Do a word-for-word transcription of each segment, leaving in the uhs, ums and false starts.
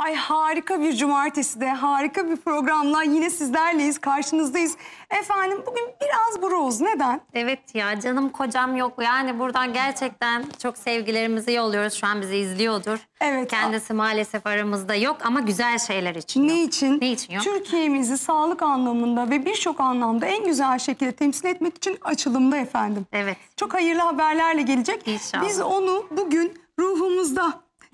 Ay harika bir cumartesi de, harika bir programla yine sizlerleyiz, karşınızdayız. Efendim bugün biraz buruz, neden? Evet ya, canım kocam yok. Yani buradan gerçekten çok sevgilerimizi yolluyoruz. Şu an bizi izliyordur. Evet. Kendisi maalesef aramızda yok ama güzel şeyler için. Ne yok. için? Ne için yok? Türkiye'mizi sağlık anlamında ve birçok anlamda en güzel şekilde temsil etmek için açılımda efendim. Evet. Çok hayırlı haberlerle gelecek. İnşallah. Biz onu bugün ruhumuzda,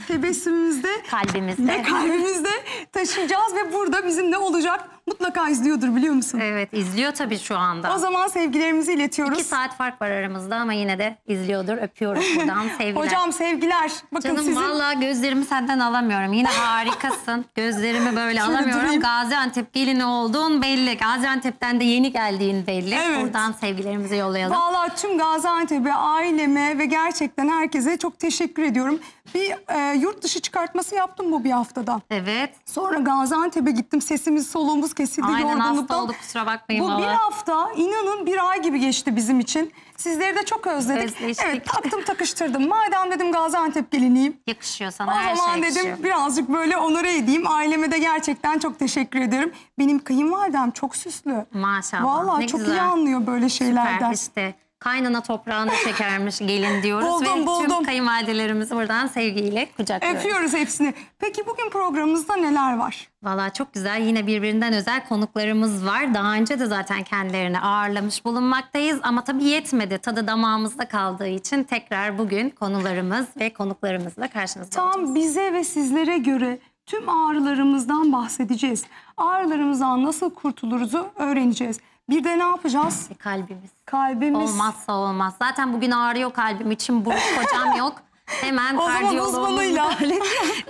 tebessümümüzde kalbimizde. ve kalbimizde taşıyacağız ve burada bizim ne olacak mutlaka izliyordur, biliyor musun? Evet, izliyor tabii şu anda. O zaman sevgilerimizi iletiyoruz. İki saat fark var aramızda ama yine de izliyordur, öpüyoruz buradan sevgiler. Hocam sevgiler. Bakın canım sizin... vallahi gözlerimi senden alamıyorum, yine harikasın. Gözlerimi böyle şöyle alamıyorum. Durayım. Gaziantep'li ne olduğun belli, Gaziantep'ten de yeni geldiğin belli. Evet. Buradan sevgilerimizi yollayalım. Vallahi tüm Gaziantep'e, aileme ve gerçekten herkese çok teşekkür ediyorum. Bir e, yurt dışı çıkartması yaptım bu bir haftada. Evet. Sonra Gaziantep'e gittim, sesimiz soluğumuz kesildi. Aynen, hasta olduk, kusura bakmayın. Bu baba. bir hafta inanın bir ay gibi geçti bizim için. Sizleri de çok özledik. Özleştik. Evet, taktım takıştırdım. Madem dedim Gaziantep geliniyim. Yakışıyor sana o her şey. O zaman dedim yakışıyor. Birazcık böyle onore edeyim. Aileme de gerçekten çok teşekkür ederim. Benim kayınvalidem çok süslü. Maşallah. Vallahi ne çok güzel. iyi anlıyor böyle şeylerden. Süper işte. Kaynana toprağını çekermiş gelin diyoruz. Buldum, ve buldum. Tüm kayınvalidelerimizi buradan sevgiyle kucaklıyoruz. Öpüyoruz hepsini. Peki bugün programımızda neler var? Valla çok güzel, yine birbirinden özel konuklarımız var. Daha önce de zaten kendilerini ağırlamış bulunmaktayız. Ama tabii yetmedi. Tadı damağımızda kaldığı için tekrar bugün konularımız ve konuklarımızla karşınızda olacağız. Tam bize ve sizlere göre tüm ağrılarımızdan bahsedeceğiz. Ağrılarımızdan nasıl kurtuluruzu öğreneceğiz. Bir de ne yapacağız? Kalbimiz. Kalbimiz. Olmazsa olmaz. Zaten bugün ağrıyor kalbim için. Buruk kocam yok. Hemen kardiyoloğumuzla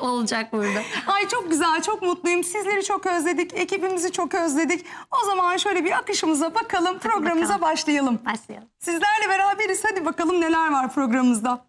olacak burada. Ay çok güzel, çok mutluyum. Sizleri çok özledik. Ekibimizi çok özledik. O zaman şöyle bir akışımıza bakalım. Hadi programımıza bakalım. başlayalım. Başlayalım. Sizlerle beraberiz. Hadi bakalım neler var programımızda.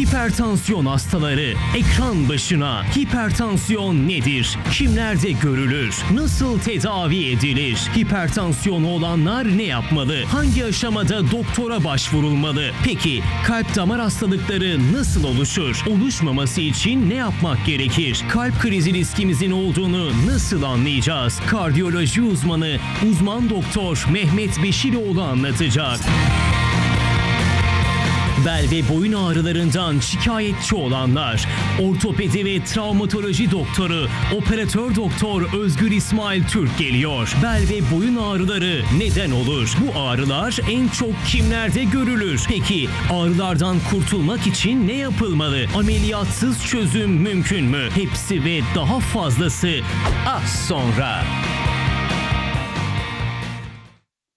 Hipertansiyon hastaları ekran başına. Hipertansiyon nedir? Kimlerde görülür? Nasıl tedavi edilir? Hipertansiyonu olanlar ne yapmalı? Hangi aşamada doktora başvurulmalı? Peki kalp damar hastalıkları nasıl oluşur? Oluşmaması için ne yapmak gerekir? Kalp krizi riskimizin olduğunu nasıl anlayacağız? Kardiyoloji uzmanı uzman doktor Mehmet Beşiroğlu anlatacak. Bel ve boyun ağrılarından şikayetçi olanlar, ortopedi ve travmatoloji doktoru, operatör doktor Özgür İsmail Türk geliyor. Bel ve boyun ağrıları neden olur? Bu ağrılar en çok kimlerde görülür? Peki ağrılardan kurtulmak için ne yapılmalı? Ameliyatsız çözüm mümkün mü? Hepsi ve daha fazlası az sonra.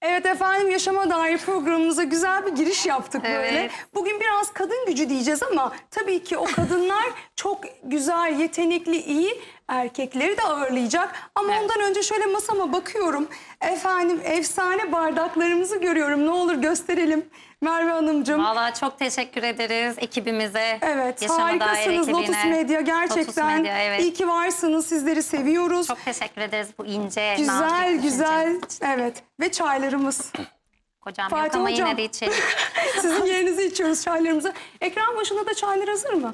Evet efendim, Yaşama Dair programımıza güzel bir giriş yaptık evet. böyle. Bugün biraz kadın gücü diyeceğiz ama tabii ki o kadınlar çok güzel, yetenekli, iyi erkekleri de ağırlayacak. Ama evet. ondan önce şöyle masama bakıyorum. Efendim efsane bardaklarımızı görüyorum. Ne olur gösterelim Merve Hanımcığım. Valla çok teşekkür ederiz ekibimize. Evet, Yaşama harikasınız Dair Lotus Medya gerçekten. Lotus Medya, evet. İyi ki varsınız, sizleri seviyoruz. Çok teşekkür ederiz bu ince. Güzel güzel evet ve çaylarımız. Kocam Fatih yok ama hocam. yine de içelim. Sizin yerinizi içiyoruz çaylarımızı. Ekran başında da çaylar hazır mı?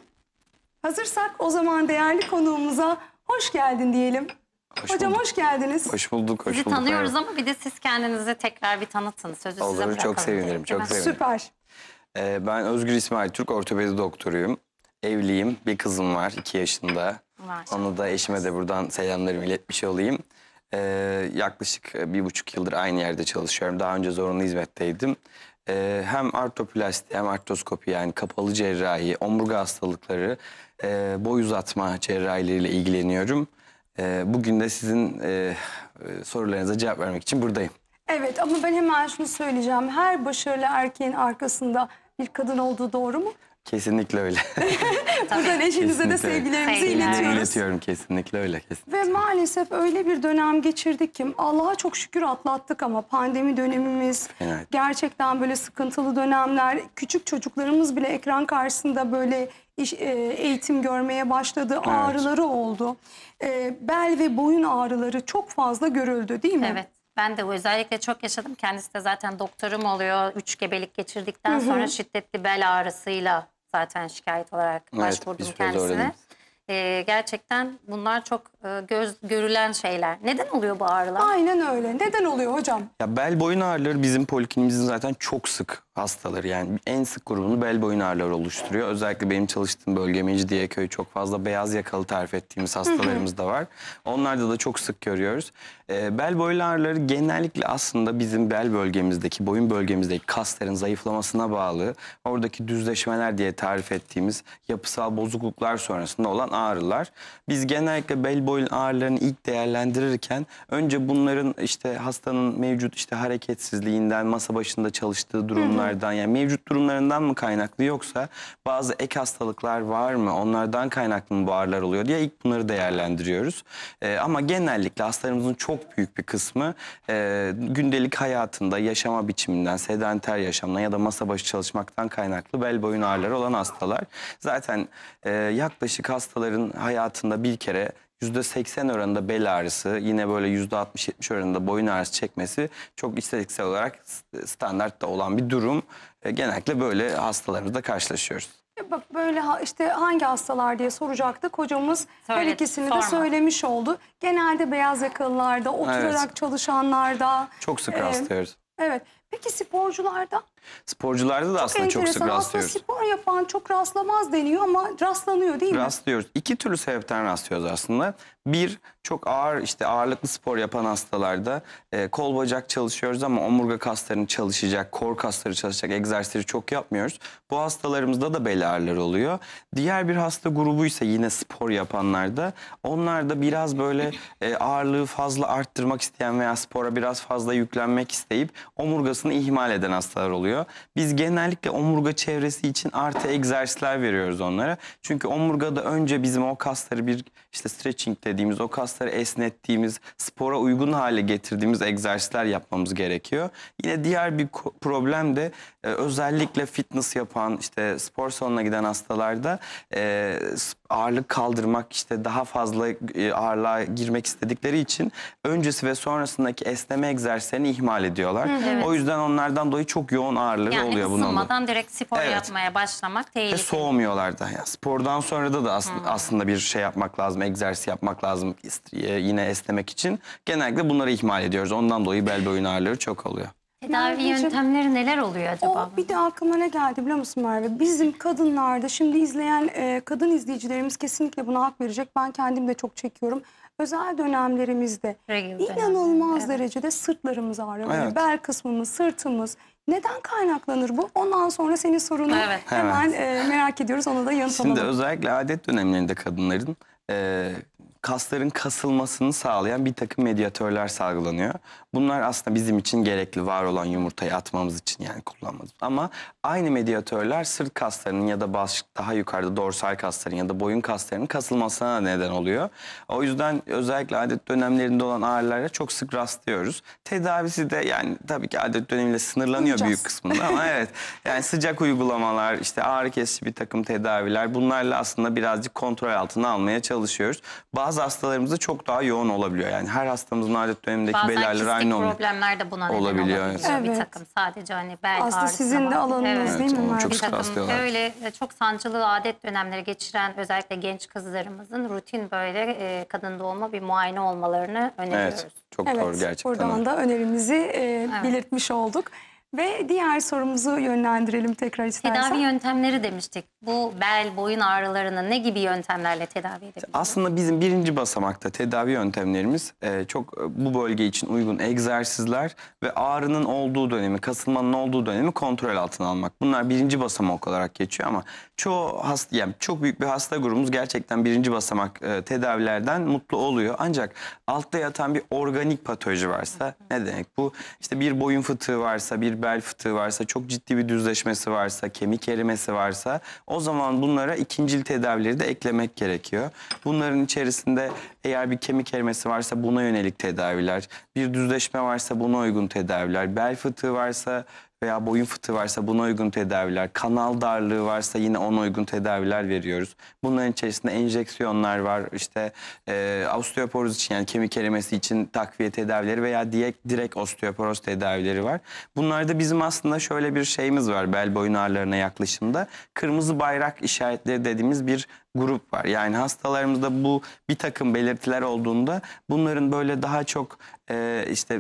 Hazırsak o zaman değerli konuğumuza hoş geldin diyelim. Hoş Hocam bulduk. hoş geldiniz. Hoş bulduk, hoş Sizi bulduk. tanıyoruz evet. ama bir de siz kendinizi tekrar bir tanıtın. Sözü Olur, size bırakalım. Çok sevinirim, çok sevinirim. Süper. Ee, ben Özgür İsmail Türk, ortopedi doktoruyum. Evliyim, bir kızım var iki yaşında. Maşallah. Onu da eşime de buradan selamlarımı iletmiş olayım. Ee, yaklaşık bir buçuk yıldır aynı yerde çalışıyorum. Daha önce zorunlu hizmetteydim. Ee, hem artroplasti hem artroskopi, yani kapalı cerrahi, omurga hastalıkları, e, boy uzatma cerrahileriyle ilgileniyorum. E, bugün de sizin e, sorularınıza cevap vermek için buradayım. Evet ama ben hemen şunu söyleyeceğim. Her başarılı erkeğin arkasında bir kadın olduğu doğru mu? Kesinlikle öyle. Buradan eşinize de sevgilerimizi iletiyoruz. İletiyorum, kesinlikle öyle. Kesinlikle. Ve maalesef öyle bir dönem geçirdik ki Allah'a çok şükür atlattık ama pandemi dönemimiz evet. gerçekten böyle sıkıntılı dönemler. Küçük çocuklarımız bile ekran karşısında böyle iş, eğitim görmeye başladı. Evet. Ağrıları oldu. Bel ve boyun ağrıları çok fazla görüldü değil mi? Evet. Ben de özellikle çok yaşadım. Kendisi de zaten doktorum oluyor. Üç gebelik geçirdikten Hı -hı. sonra şiddetli bel ağrısıyla zaten şikayet olarak evet, başvurdum kendisine. Ee, gerçekten bunlar çok e, göz, görülen şeyler. Neden oluyor bu ağrılar? Aynen öyle. Neden oluyor hocam? Ya bel boyun ağrıları bizim poliklinimizin zaten çok sık hastaları. Yani en sık grubunu bel boyun ağrıları oluşturuyor. Özellikle benim çalıştığım bölge Mecidiyeköy çok fazla beyaz yakalı tarif ettiğimiz hastalarımız da var. Onlarda da çok sık görüyoruz. Ee, bel boyun ağrıları genellikle aslında bizim bel bölgemizdeki, boyun bölgemizdeki kasların zayıflamasına bağlı. Oradaki düzleşmeler diye tarif ettiğimiz yapısal bozukluklar sonrasında olan ağrılar. Biz genellikle bel boyun ağrılarını ilk değerlendirirken önce bunların işte hastanın mevcut işte hareketsizliğinden, masa başında çalıştığı durumlardan, yani mevcut durumlarından mı kaynaklı yoksa bazı ek hastalıklar var mı, onlardan kaynaklı mı bu ağrılar oluyor diye ilk bunları değerlendiriyoruz. Ee, ama genellikle hastalarımızın çok büyük bir kısmı e, gündelik hayatında yaşama biçiminden, sedanter yaşamdan ya da masa başı çalışmaktan kaynaklı bel boyun ağrıları olan hastalar. Zaten e, yaklaşık hastalar hayatında bir kere yüzde seksen oranında bel ağrısı, yine böyle yüzde altmış yetmiş oranında boyun ağrısı çekmesi çok istatistiksel olarak standartta olan bir durum. Genellikle böyle hastalarımızla karşılaşıyoruz. Bak böyle işte hangi hastalar diye soracaktık. Hocamız her ikisini sorma. de söylemiş oldu. Genelde beyaz yakalılarda, oturarak evet. çalışanlarda. Çok sık e, rastlıyoruz. Evet. Peki sporcularda? Sporcularda da çok aslında çok sık rastlıyoruz. Aslında spor yapan çok rastlamaz deniyor ama rastlanıyor değil mi? Rastlıyoruz. İki türlü sebepten rastlıyoruz aslında. Bir, çok ağır işte ağırlıklı spor yapan hastalarda e, kol bacak çalışıyoruz ama omurga kaslarını çalışacak, kor kasları çalışacak egzersizleri çok yapmıyoruz. Bu hastalarımızda da bel ağrıları oluyor. Diğer bir hasta grubu ise yine spor yapanlarda. Onlar da biraz böyle e, ağırlığı fazla arttırmak isteyen veya spora biraz fazla yüklenmek isteyip omurga ihmal eden hastalar oluyor. Biz genellikle omurga çevresi için artı egzersizler veriyoruz onlara. Çünkü omurgada önce bizim o kasları bir işte stretching dediğimiz, o kasları esnettiğimiz, spora uygun hale getirdiğimiz egzersizler yapmamız gerekiyor. Yine diğer bir problem de e, özellikle fitness yapan, işte spor salonuna giden hastalarda e, ağırlık kaldırmak, işte daha fazla e, ağırlığa girmek istedikleri için öncesi ve sonrasındaki esneme egzersizlerini ihmal ediyorlar. Evet. O yüzden O yüzden onlardan dolayı çok yoğun ağrıları yani oluyor. Yani ısınmadan direkt spor evet. yapmaya başlamak tehlikeli. Ve soğumuyorlar da. Yani spordan sonra da da as hmm. aslında bir şey yapmak lazım, egzersiz yapmak lazım yine esnemek için. Genellikle bunları ihmal ediyoruz. Ondan dolayı bel boyun ağrıları çok oluyor. Tedavi yöntemleri neler oluyor acaba? O bir de aklıma ne geldi biliyor musun Merve? Bizim kadınlarda şimdi izleyen e, kadın izleyicilerimiz kesinlikle buna hak verecek. Ben kendim de çok çekiyorum. Özel dönemlerimizde Regül inanılmaz dönem. derecede evet. sırtlarımız ağrıyor. Evet. Bel kısmımız, sırtımız. Neden kaynaklanır bu? Ondan sonra senin sorunu evet. hemen evet. E, merak ediyoruz. Onu da yanıt alalım. Şimdi özellikle adet dönemlerinde kadınların e, kasların kasılmasını sağlayan bir takım medyatörler salgılanıyor. Bunlar aslında bizim için gerekli, var olan yumurtayı atmamız için yani kullanmamız. Ama aynı medyatörler sırt kaslarının ya da baş, daha yukarıda dorsal kasların ya da boyun kaslarının kasılmasına neden oluyor. O yüzden özellikle adet dönemlerinde olan ağrılarla çok sık rastlıyoruz. Tedavisi de yani tabii ki adet dönemiyle sınırlanıyor Olacağız. büyük kısmında ama evet. Yani sıcak uygulamalar, işte ağrı kesici bir takım tedaviler, bunlarla aslında birazcık kontrol altına almaya çalışıyoruz. Bazı hastalarımızda çok daha yoğun olabiliyor. Yani her hastamızın adet dönemindeki bel ağrıları aynı olmuyor. Bazen kistik problemler de buna neden olabiliyor. Evet. Evet. Bir takım sadece hani bel ağrısı. Aslında sizin de alanınız evet, değil mi? Çok sık rastlıyorlar. Öyle çok sancılı adet dönemleri geçiren özellikle genç kızlarımızın rutin böyle e, kadın doğuma bir muayene olmalarını öneriyoruz. Evet, çok evet, doğru gerçekten. Buradan öyle. da önerimizi e, evet. belirtmiş olduk. Ve diğer sorumuzu yönlendirelim tekrar istersen. Tedavi yöntemleri demiştik. Bu bel, boyun ağrılarını ne gibi yöntemlerle tedavi edebiliriz? Aslında bizim birinci basamakta tedavi yöntemlerimiz e, çok bu bölge için uygun egzersizler ve ağrının olduğu dönemi, kasılmanın olduğu dönemi kontrol altına almak. Bunlar birinci basamak olarak geçiyor ama çoğu hasta, yani çok büyük bir hasta grubumuz gerçekten birinci basamak e, tedavilerden mutlu oluyor. Ancak altta yatan bir organik patoloji varsa, hı hı. ne demek bu? İşte bir boyun fıtığı varsa, bir bel fıtığı varsa, çok ciddi bir düzleşmesi varsa, kemik erimesi varsa, o zaman bunlara ikincil tedavileri de eklemek gerekiyor. Bunların içerisinde eğer bir kemik erimesi varsa buna yönelik tedaviler, bir düzleşme varsa buna uygun tedaviler, bel fıtığı varsa veya boyun fıtığı varsa buna uygun tedaviler, kanal darlığı varsa yine ona uygun tedaviler veriyoruz. Bunların içerisinde enjeksiyonlar var, işte e, osteoporoz için, yani kemik erimesi için takviye tedavileri veya direkt, direkt osteoporoz tedavileri var. Bunlarda bizim aslında şöyle bir şeyimiz var bel boyun ağrılarına yaklaşımda. Kırmızı bayrak işaretleri dediğimiz bir grup var. Yani hastalarımızda bu bir takım belirtiler olduğunda bunların böyle daha çok e, işte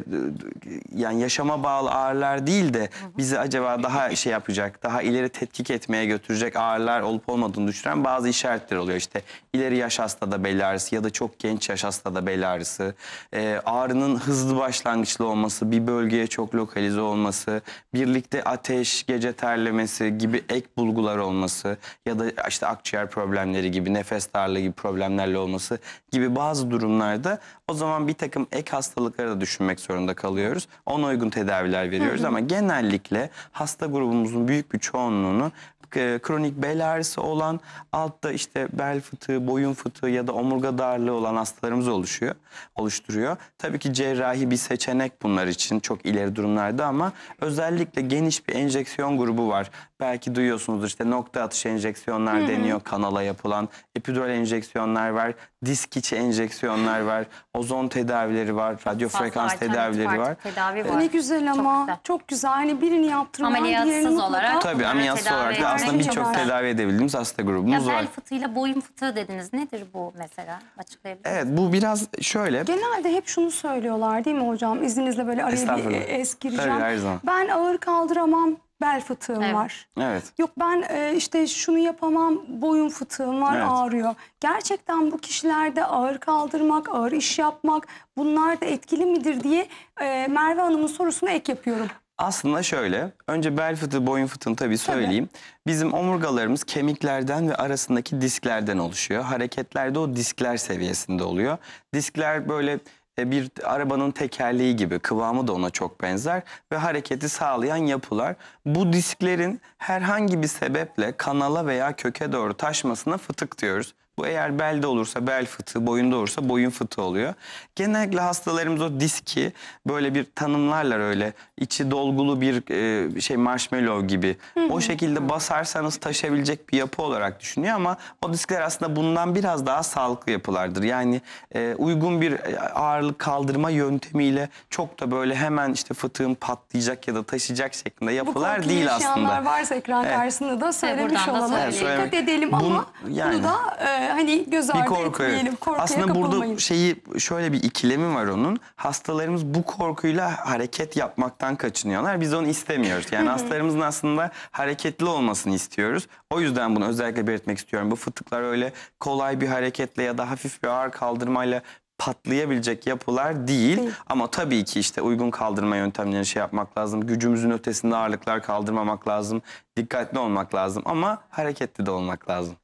yani yaşama bağlı ağrılar değil de bizi acaba daha şey yapacak, daha ileri tetkik etmeye götürecek ağrılar olup olmadığını düşünen bazı işaretler oluyor. İşte ileri yaş hastada bel ağrısı ya da çok genç yaş hastada bel ağrısı, e, ağrının hızlı başlangıçlı olması, bir bölgeye çok lokalize olması, birlikte ateş, gece terlemesi gibi ek bulgular olması ya da işte akciğer problemleri gibi, nefes darlığı gibi problemlerle olması gibi bazı durumlarda o zaman bir takım ek hastalıkları da düşünmek zorunda kalıyoruz. Ona uygun tedaviler veriyoruz, hı hı. ama genellikle hasta grubumuzun büyük bir çoğunluğunu e, kronik bel ağrısı olan, altta işte bel fıtığı, boyun fıtığı ya da omurga darlığı olan hastalarımız oluşuyor, oluşturuyor. Tabii ki cerrahi bir seçenek bunlar için çok ileri durumlarda, ama özellikle geniş bir enjeksiyon grubu var. Belki duyuyorsunuzdur, işte nokta atışı enjeksiyonlar hı hı. deniyor, kanala yapılan epidural enjeksiyonlar var, disk içi enjeksiyonlar var, ozon tedavileri var, radyo frekans tedavileri var. Tedavi var. Ne güzel ama, çok güzel. Çok güzel. Yani birini yaptırmayan ameliyatsız olarak. Tabii ameliyatsız olarak da aslında birçok tedavi edebildiğimiz hasta grubumuz var. Bel fıtığıyla boyun fıtığı dediniz. Nedir bu mesela? Açıklayabilir misiniz? Evet, bu biraz şöyle. Genelde hep şunu söylüyorlar değil mi hocam? İzninizle böyle araya bir es gireceğim. Tabii, her zaman. Ben ağır kaldıramam. Bel fıtığım evet. var. Evet. Yok ben e, işte şunu yapamam, boyun fıtığım var, evet. ağrıyor. Gerçekten bu kişilerde ağır kaldırmak, ağır iş yapmak, bunlar da etkili midir diye e, Merve Hanım'ın sorusuna ek yapıyorum. Aslında şöyle, önce bel fıtığı, boyun fıtığını tabii söyleyeyim. Tabii. Bizim omurgalarımız kemiklerden ve arasındaki disklerden oluşuyor. Hareketlerde o diskler seviyesinde oluyor. Diskler böyle... bir arabanın tekerleği gibi, kıvamı da ona çok benzer ve hareketi sağlayan yapılar. Bu disklerin herhangi bir sebeple kanala veya köke doğru taşmasına fıtık diyoruz. Bu eğer belde olursa bel fıtığı, boyunda olursa boyun fıtığı oluyor. Genellikle hastalarımız o diski böyle bir tanımlarlar, öyle içi dolgulu bir e, şey marshmallow gibi. O şekilde basarsanız taşabilecek bir yapı olarak düşünüyor, ama o diskler aslında bundan biraz daha sağlıklı yapılardır. Yani e, uygun bir ağırlık kaldırma yöntemiyle çok da böyle hemen işte fıtığım patlayacak ya da taşıyacak şeklinde yapılar değil aslında. Bu korkunç yaşayanlar varsa ekran evet. karşısında da söylemiş e, olalım. Evet, dikkat edelim bunu, ama yani, bunu da... E, hani göz ardı korku, etmeyelim, korkuya aslında kapılmayın. Burada şeyi, şöyle bir ikilemi var onun. Hastalarımız bu korkuyla hareket yapmaktan kaçınıyorlar. Biz onu istemiyoruz. Yani hastalarımızın aslında hareketli olmasını istiyoruz. O yüzden bunu özellikle belirtmek istiyorum. Bu fıtıklar öyle kolay bir hareketle ya da hafif bir ağır kaldırmayla patlayabilecek yapılar değil. değil. Ama tabii ki işte uygun kaldırma yöntemlerini şey yapmak lazım. Gücümüzün ötesinde ağırlıklar kaldırmamak lazım. Dikkatli olmak lazım ama hareketli de olmak lazım.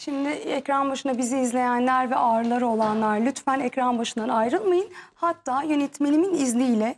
Şimdi ekran başına bizi izleyenler ve ağrıları olanlar lütfen ekran başından ayrılmayın. Hatta yönetmenimin izniyle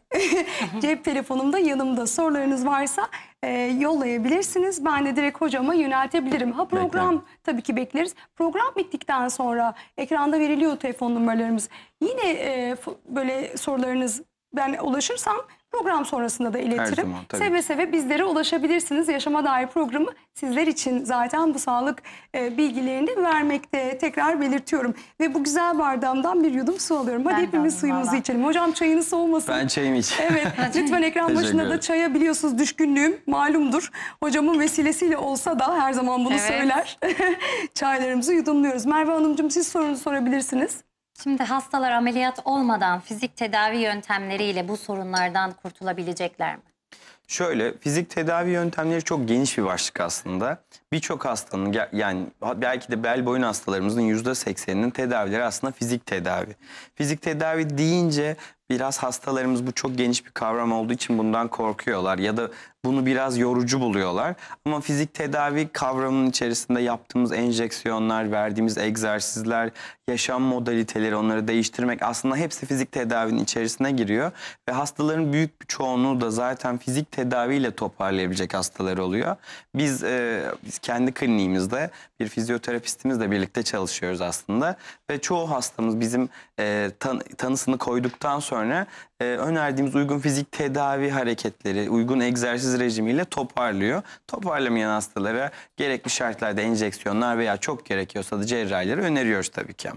cep telefonumda yanımda, sorularınız varsa e, yollayabilirsiniz. Ben de direkt hocama yöneltebilirim. Ha program Bekler. tabii ki bekleriz. Program bittikten sonra ekranda veriliyor telefon numaralarımız. Yine e, böyle sorularınız ben ulaşırsam program sonrasında da iletirim. Zaman, seve seve bizlere ulaşabilirsiniz. Yaşama Dair programı sizler için zaten bu sağlık e, bilgilerini vermekte, tekrar belirtiyorum. Ve bu güzel bardağımdan bir yudum su alıyorum. Hadi ben hepimiz aldım, suyumuzu vallahi. içelim. Hocam çayını soğumasın. Ben çayımı içeyim. Evet. Lütfen ekran başında da çaya, biliyorsunuz düşkünlüğüm malumdur. Hocamın vesilesiyle olsa da her zaman bunu evet. söyler. Çaylarımızı yudumluyoruz. Merve Hanımcığım, siz sorunu sorabilirsiniz. Şimdi hastalar ameliyat olmadan fizik tedavi yöntemleriyle bu sorunlardan kurtulabilecekler mi? Şöyle, fizik tedavi yöntemleri çok geniş bir başlık aslında. Birçok hastanın, yani belki de bel boyun hastalarımızın yüzde sekseninin tedavileri aslında fizik tedavi. Fizik tedavi deyince biraz hastalarımız bu çok geniş bir kavram olduğu için bundan korkuyorlar ya da bunu biraz yorucu buluyorlar. Ama fizik tedavi kavramının içerisinde yaptığımız enjeksiyonlar, verdiğimiz egzersizler, yaşam modaliteleri, onları değiştirmek aslında hepsi fizik tedavinin içerisine giriyor. Ve hastaların büyük bir çoğunluğu da zaten fizik tedaviyle toparlayabilecek hastalar oluyor. Biz, e, biz kendi kliniğimizde bir fizyoterapistimizle birlikte çalışıyoruz aslında. Ve çoğu hastamız bizim e, tan- tanısını koyduktan sonra e, önerdiğimiz uygun fizik tedavi hareketleri, uygun egzersiz rejimiyle toparlıyor. Toparlamayan hastalara gerekli şartlarda enjeksiyonlar veya çok gerekiyorsa da cerrahileri öneriyoruz tabii ki.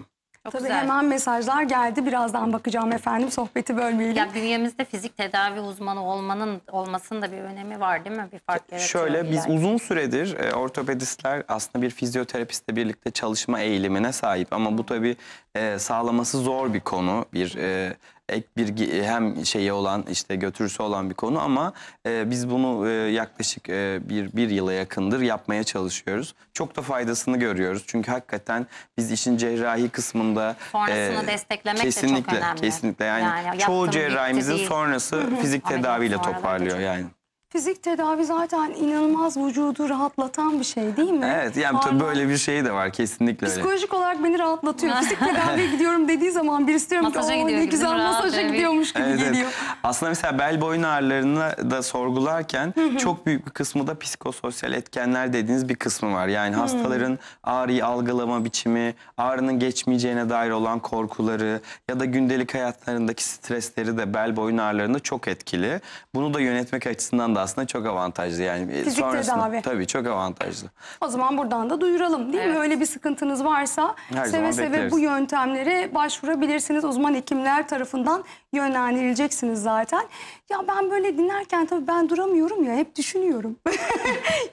Çok Tabii güzel. Hemen mesajlar geldi. Birazdan bakacağım efendim, sohbeti bölmeyelim. Ya bünyemizde fizik tedavi uzmanı olmanın olmasının da bir önemi var değil mi? Bir fark yaratıyor. Şöyle biz yani. Uzun süredir e, ortopedistler aslında bir fizyoterapistle birlikte çalışma eğilimine sahip. Ama bu tabii e, sağlaması zor bir konu. Bir e, ek bir hem şeyi olan işte götürüsü olan bir konu ama e, biz bunu e, yaklaşık e, bir, bir yıla yakındır yapmaya çalışıyoruz. Çok da faydasını görüyoruz. Çünkü hakikaten biz işin cerrahi kısmında sonrasını e, desteklemek kesinlikle, de çok önemli. Kesinlikle yani, yani çoğu cerrahimizin sonrası fizik tedaviyle toparlıyor yani. Fizik tedavi zaten inanılmaz vücudu rahatlatan bir şey değil mi? Evet yani tabii böyle bir şey de var kesinlikle. Psikolojik öyle. Olarak beni rahatlatıyor. Fizik tedaviye gidiyorum dediği zaman birisi diyorum ki ne güzel masaja gidiyormuş gibi evet, geliyor. Evet. Aslında mesela bel boyun ağrılarını da sorgularken çok büyük bir kısmı da psikososyal etkenler dediğiniz bir kısmı var. Yani hastaların ağrıyı algılama biçimi, ağrının geçmeyeceğine dair olan korkuları ya da gündelik hayatlarındaki stresleri de bel boyun ağrılarında çok etkili. Bunu da yönetmek açısından da aslında çok avantajlı yani. Fizik tedavi. Tabii çok avantajlı. O zaman buradan da duyuralım değil evet. mi? Öyle bir sıkıntınız varsa her seve seve bekleriz. Bu yöntemlere başvurabilirsiniz. Uzman hekimler tarafından yönlendirileceksiniz zaten. Ya ben böyle dinlerken tabii ben duramıyorum ya, hep düşünüyorum.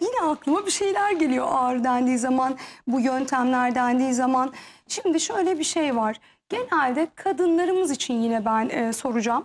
Yine aklıma bir şeyler geliyor ağrı dendiği zaman, bu yöntemler dendiği zaman. Şimdi şöyle bir şey var. Genelde kadınlarımız için yine ben e, soracağım.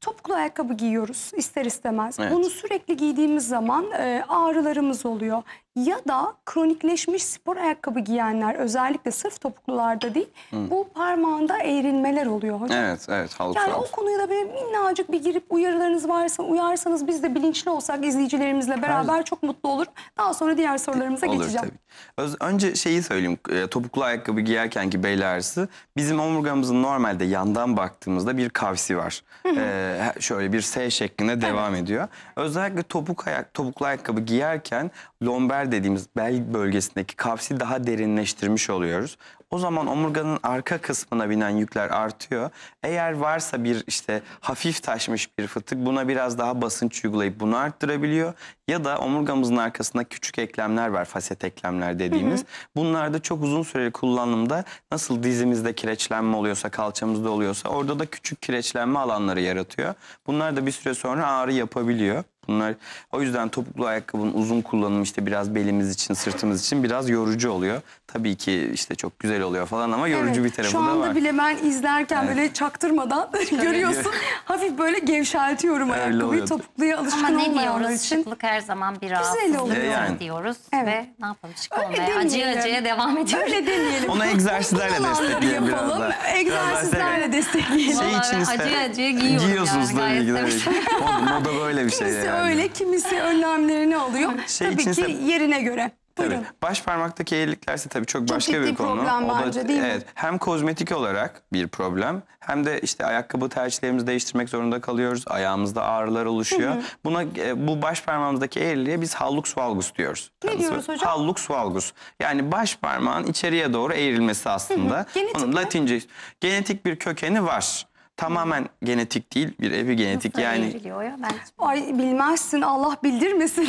Topuklu ayakkabı giyiyoruz ister istemez. Evet. Bunu sürekli giydiğimiz zaman e, ağrılarımız oluyor. Ya da kronikleşmiş spor ayakkabı giyenler, özellikle sırf topuklularda değil, hmm. bu parmağında eğrilmeler oluyor hocam. Evet, evet. Halk yani halk. O konuya da böyle minnacık bir girip uyarılarınız varsa uyarsanız biz de bilinçli olsak izleyicilerimizle beraber evet. çok mutlu olur. Daha sonra diğer sorularımıza olur, geçeceğim. Tabii. Öz, önce şeyi söyleyeyim, e, topuklu ayakkabı giyerken ki bel ağrısı, bizim omurgamızın normalde yandan baktığımızda bir kavsi var. e, şöyle bir S şeklinde devam evet. ediyor. Özellikle topuk ayak, topuklu ayakkabı giyerken lomber dediğimiz bel bölgesindeki kavsi daha derinleştirmiş oluyoruz. O zaman omurganın arka kısmına binen yükler artıyor. Eğer varsa bir işte hafif taşmış bir fıtık, buna biraz daha basınç uygulayıp bunu arttırabiliyor. Ya da omurgamızın arkasında küçük eklemler var, faset eklemler dediğimiz. Hı hı. Bunlar da çok uzun süreli kullanımda nasıl dizimizde kireçlenme oluyorsa, kalçamızda oluyorsa orada da küçük kireçlenme alanları yaratıyor. Bunlar da bir süre sonra ağrı yapabiliyor. Bunlar o yüzden topuklu ayakkabının uzun kullanımı işte biraz belimiz için, sırtımız için biraz yorucu oluyor. Tabii ki işte çok güzel oluyor falan ama yorucu evet, bir tarafı da var. Şu anda bile ben izlerken evet. böyle çaktırmadan görüyorsun. Hafif böyle gevşeltiyorum öyle ayakkabıyı. Oluyordu. Topukluya alışkın olmayanlar için. Şıklık her zaman bir güzel oluyor yani. Diyoruz evet. ve ne yapalım şık olmaya. Acıya acıya devam ediyoruz. Öyle deneyelim. Ona egzersizlerle destekleyelim biraz daha. Egzersizlerle destekleyelim. Şey için işte, acıya acıya giyiyorum. Giyiyorsunuz yani, tabii ki. Moda böyle bir şey yani. Öyle kimisi önlemlerini alıyor. Şey tabii içinse... ki yerine göre. Tabii. Baş parmaktaki eğrilikler ise tabii çok, çok başka bir konu. Problem o da, bence, değil evet, mi? Hem kozmetik olarak bir problem hem de işte ayakkabı tercihlerimizi değiştirmek zorunda kalıyoruz. Ayağımızda ağrılar oluşuyor. Hı hı. Buna bu baş parmağımızdaki eğriliğe biz hallux valgus diyoruz. Ne Tanısı. diyoruz hocam? Hallux valgus. Yani baş parmağın içeriye doğru eğrilmesi aslında. Hı hı. Genetik Onun Latince genetik bir kökeni var. Tamamen hmm. genetik değil, bir epigenetik yani. Ya, ben... Ay bilmezsin, Allah bildirmesin.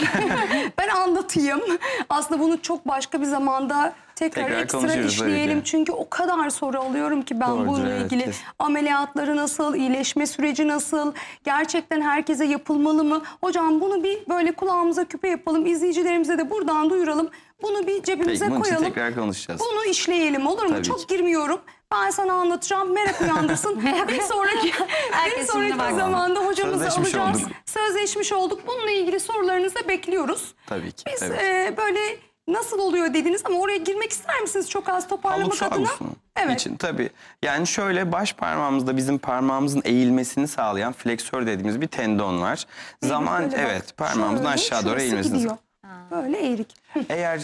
Ben anlatayım. Aslında bunu çok başka bir zamanda tekrar, tekrar ekstra işleyelim. Çünkü o kadar soru alıyorum ki ben Doğrudur, bununla ilgili. Evet. Ameliyatları nasıl, iyileşme süreci nasıl, gerçekten herkese yapılmalı mı? Hocam bunu bir böyle kulağımıza küpe yapalım, izleyicilerimize de buradan duyuralım. Bunu bir cebimize Peki, koyalım. Tekrar konuşacağız. Bunu işleyelim olur mu? Tabii çok ki. girmiyorum. Ben sana anlatacağım. Merak uyandırsın. Bir sonraki, bir sonraki zamanda hocamızı Sözleşmiş alacağız. Olduk. Sözleşmiş olduk. Bununla ilgili sorularınızı da bekliyoruz. Tabii ki. Biz evet. e, böyle nasıl oluyor dediniz ama oraya girmek ister misiniz? Çok az toparlamak adına. Evet. İçin, tabii. Yani şöyle baş parmağımızda bizim parmağımızın eğilmesini sağlayan fleksör dediğimiz bir tendon var. Zaman evet parmağımızın aşağı doğru eğilmesini sağlayan. Böyle eğrik. Eğer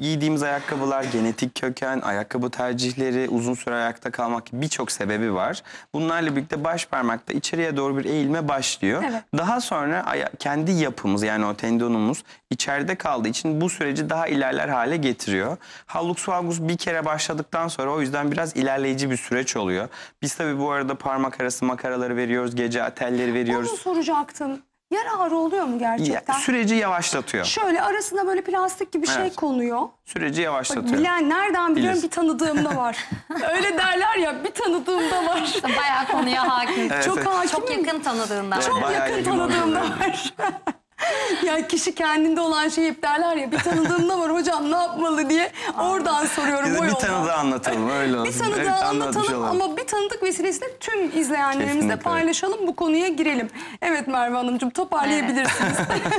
giydiğimiz ayakkabılar, genetik köken, ayakkabı tercihleri, uzun süre ayakta kalmak, birçok sebebi var. Bunlarla birlikte baş parmakta içeriye doğru bir eğilme başlıyor. Evet. Daha sonra kendi yapımız, yani o tendonumuz içeride kaldığı için bu süreci daha ilerler hale getiriyor. Hallux valgus bir kere başladıktan sonra o yüzden biraz ilerleyici bir süreç oluyor. Biz tabii bu arada parmak arası makaraları veriyoruz, gece atelleri veriyoruz. Onu soracaktım. Yararı oluyor mu gerçekten? Ya, süreci yavaşlatıyor. Şöyle arasına böyle plastik gibi evet. şey konuyor. Süreci yavaşlatıyor. Bak, bilen nereden biliyorum? Bilir. Bir tanıdığımda var. Öyle derler ya, bir tanıdığımda var. Bayağı konuya hakim. Evet, çok evet. hakim. Çok yakın tanıdığımda var. Çok bayağı yakın tanıdığımda var. Ya kişi kendinde olan şey hep derler ya, bir tanıdığımda var hocam ne yapmalı diye oradan soruyorum. Bir tanıdığı anlatalım öyle olsun. Bir tanıdığı evet, anlatalım ama bir tanıdık vesilesiyle tüm izleyenlerimizle kesinlikle paylaşalım, bu konuya girelim. Evet Merve Hanımcığım, toparlayabilirsiniz. Evet.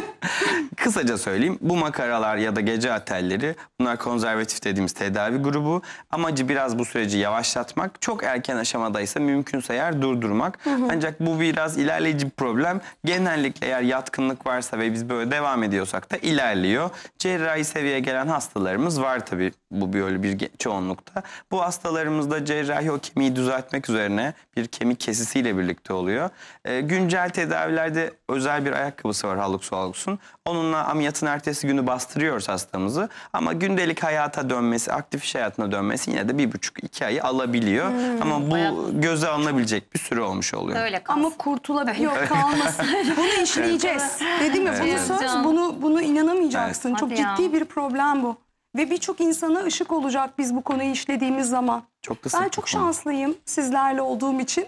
Kısaca söyleyeyim, bu makaralar ya da gece atelleri, bunlar konservatif dediğimiz tedavi grubu. Amacı biraz bu süreci yavaşlatmak, çok erken aşamadaysa mümkünse eğer durdurmak. Hı hı. Ancak bu biraz ilerleyici bir problem. Genellikle eğer yatkınlık varsa ve biz böyle devam ediyorsak da ilerliyor. Cerrahi seviyeye gelen hastalarımız var tabii, bu böyle bir çoğunlukta. Bu hastalarımızda cerrahi o kemiği düzeltmek üzerine bir kemik kesisiyle birlikte oluyor. Ee, güncel tedavilerde özel bir ayakkabısı var hallux valgus'un. Onunla ameliyatın ertesi günü bastırıyoruz hastamızı. Ama gündelik hayata dönmesi, aktif iş hayatına dönmesi yine de bir buçuk iki ayı alabiliyor. Hmm, ama bu bayağı göze alınabilecek bir süre olmuş oluyor. Öyle ama kurtulabiliyor, öyle kalmasın. Bunu işleyeceğiz. Dedim ya, bunu söz, bunu, bunu inanamayacaksın. Evet. Çok ciddi bir problem bu. Ve birçok insana ışık olacak biz bu konuyu işlediğimiz zaman. Çok ben çok şanslıyım sizlerle olduğum için.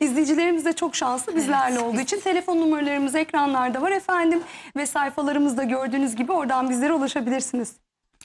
İzleyicilerimiz de çok şanslı bizlerle evet. olduğu için. Telefon numaralarımız ekranlarda var efendim. Ve sayfalarımızda gördüğünüz gibi oradan bizlere ulaşabilirsiniz.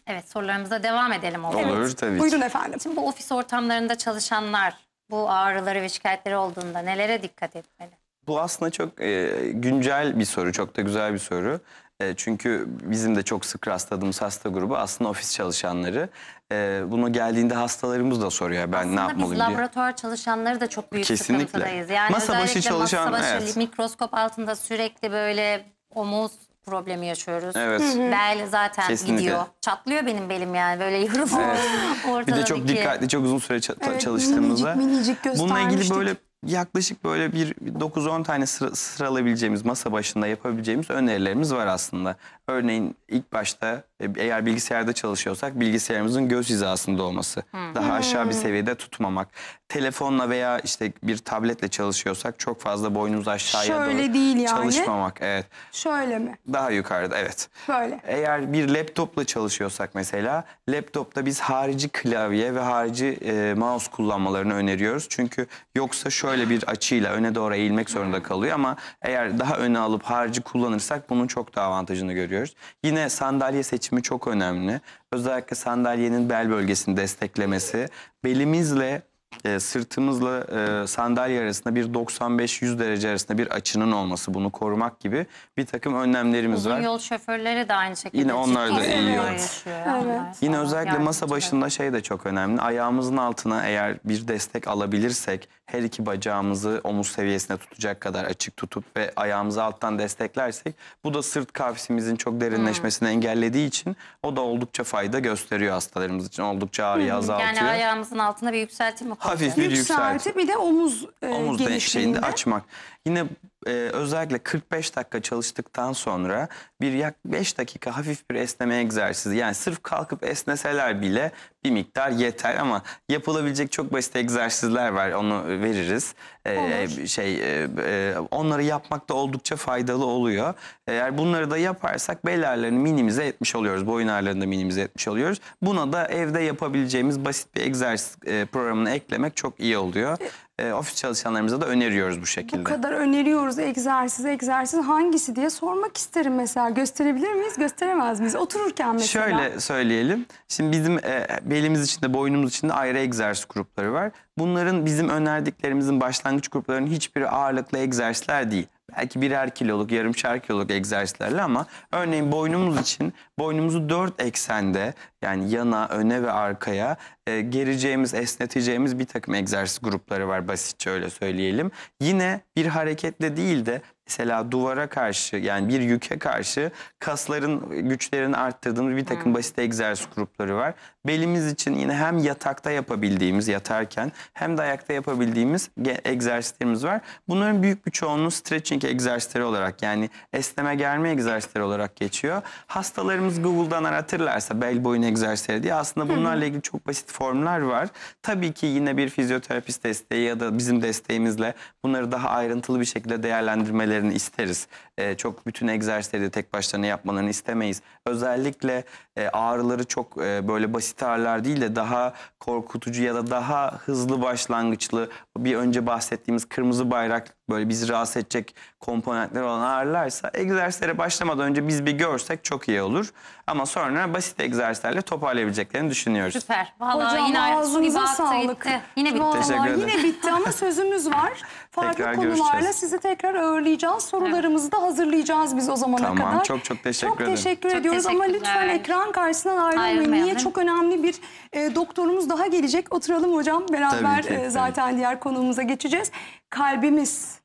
Evet, sorularımıza devam edelim. Olur evet. tabii. Buyurun efendim. Şimdi bu ofis ortamlarında çalışanlar bu ağrıları ve şikayetleri olduğunda nelere dikkat etmeli? Bu aslında çok e, güncel bir soru, çok da güzel bir soru. E, çünkü bizim de çok sık rastladığımız hasta grubu aslında ofis çalışanları. E, bunu geldiğinde hastalarımız da soruyor, ben aslında ne yapmalıyım diye. Aslında biz laboratuvar çalışanları da çok büyük kesinlikle sıkıntıdayız. Yani masa başı çalışan, masa başı, evet. mikroskop altında sürekli böyle omuz problemi yaşıyoruz. Evet. Hı hı. Bel zaten kesinlikle gidiyor. Çatlıyor benim belim yani. Böyle yorulmuyor. Evet. Ortada bir de çok dikkatli, çok uzun süre evet, çalıştığımızda. Minicik, minicik göstermiştik. Bununla ilgili böyle yaklaşık böyle bir dokuz on tane sıra, sıralayabileceğimiz, masa başında yapabileceğimiz önerilerimiz var aslında. Örneğin ilk başta eğer bilgisayarda çalışıyorsak bilgisayarımızın göz hizasında olması. Hmm. Daha aşağı bir seviyede tutmamak. Telefonla veya işte bir tabletle çalışıyorsak çok fazla boynumuzu aşağıya doğru çalışmamak. Şöyle değil yani. Çalışmamak, evet. Şöyle mi? Daha yukarıda, evet. Böyle. Eğer bir laptopla çalışıyorsak mesela, laptopta biz harici klavye ve harici e, mouse kullanmalarını öneriyoruz. Çünkü yoksa şöyle bir açıyla öne doğru eğilmek zorunda kalıyor ama eğer daha öne alıp harici kullanırsak bunun çok daha avantajını görüyoruz. Yine sandalye seçimi çok önemli. Özellikle sandalyenin bel bölgesini desteklemesi, belimizle E, sırtımızla e, sandalye arasında bir doksan beş yüz derece arasında bir açının olması, bunu korumak gibi bir takım önlemlerimiz uzun var. Uzun yol şoförleri de aynı şekilde. Yine onlar da eğiliyor. Evet. Evet. Yine özellikle yani masa başında şey de çok önemli. Ayağımızın altına eğer bir destek alabilirsek, her iki bacağımızı omuz seviyesine tutacak kadar açık tutup ve ayağımızı alttan desteklersek, bu da sırt kafisimizin çok derinleşmesini hmm. engellediği için o da oldukça fayda gösteriyor hastalarımız için. Oldukça ağrıyı hmm. azaltıyor. Yani ayağımızın altına bir yükseltme. Hafif bir yükselti, yükselti, bir de omuz, e, omuz genişliğinde açmak. Yine e, özellikle kırk beş dakika çalıştıktan sonra bir yak beş dakika hafif bir esneme egzersizi. Yani sırf kalkıp esneseler bile bir miktar yeter ama yapılabilecek çok basit egzersizler var, onu veririz. Ee, şey e, e, onları yapmak da oldukça faydalı oluyor. Eğer bunları da yaparsak bel ağrılarını minimize etmiş oluyoruz, boyun ağrılarını da minimize etmiş oluyoruz. Buna da evde yapabileceğimiz basit bir egzersiz e, programını eklemek çok iyi oluyor. E, ofis çalışanlarımıza da öneriyoruz bu şekilde. Bu kadar öneriyoruz egzersiz egzersiz, hangisi diye sormak isterim mesela. Gösterebilir miyiz, gösteremez miyiz? Otururken mesela. Şöyle söyleyelim. Şimdi bizim e, belimiz içinde, boynumuz içinde ayrı egzersiz grupları var. Bunların, bizim önerdiklerimizin başlangıç gruplarının hiçbiri ağırlıklı egzersizler değil. Belki birer kiloluk, yarımşar kiloluk egzersizlerle ama örneğin boynumuz için boynumuzu dört eksende, yani yana, öne ve arkaya e, gereceğimiz, esneteceğimiz bir takım egzersiz grupları var, basitçe öyle söyleyelim. Yine bir hareketle değil de mesela duvara karşı, yani bir yüke karşı kasların güçlerini arttırdığımız bir takım hmm. basit egzersiz grupları var. Belimiz için yine hem yatakta yapabildiğimiz, yatarken, hem de ayakta yapabildiğimiz egzersizlerimiz var. Bunların büyük bir çoğunluğu stretching egzersizleri olarak, yani esneme germe egzersizleri olarak geçiyor. Hastalarımız Google'dan aratırlarsa bel boyun egzersizleri diye aslında bunlarla ilgili çok basit formlar var. Tabii ki yine bir fizyoterapist desteği ya da bizim desteğimizle bunları daha ayrıntılı bir şekilde değerlendirmelerini isteriz. Ee, çok bütün egzersizleri de tek başlarına yapmalarını istemeyiz. Özellikle e, ağrıları çok e, böyle basit ağrılar değil de daha korkutucu ya da daha hızlı başlangıçlı, bir önce bahsettiğimiz kırmızı bayrak böyle bizi rahatsız edecek komponentler olan ağrılarsa egzersizlere başlamadan önce biz bir görsek çok iyi olur. Ama sonra basit egzersizlerle toparlayabileceklerini düşünüyoruz. Süper. Vallahi hocam, yine ağzınıza sağlık. Bitti. Yine bitti. Vallahi yine bitti ama sözümüz var. Farklı tekrar konularla sizi tekrar ağırlayacağız. Sorularımızı da hazırlayacağız biz o zamana tamam, kadar. Tamam, çok çok teşekkür ederim. Çok teşekkür çok ediyoruz ama lütfen ekran karşısından ayrılmayın. Niye? Çok önemli bir e, doktorumuz daha gelecek. Oturalım hocam beraber ki, e, zaten tabii. diğer konuğumuza geçeceğiz. Kalbimiz.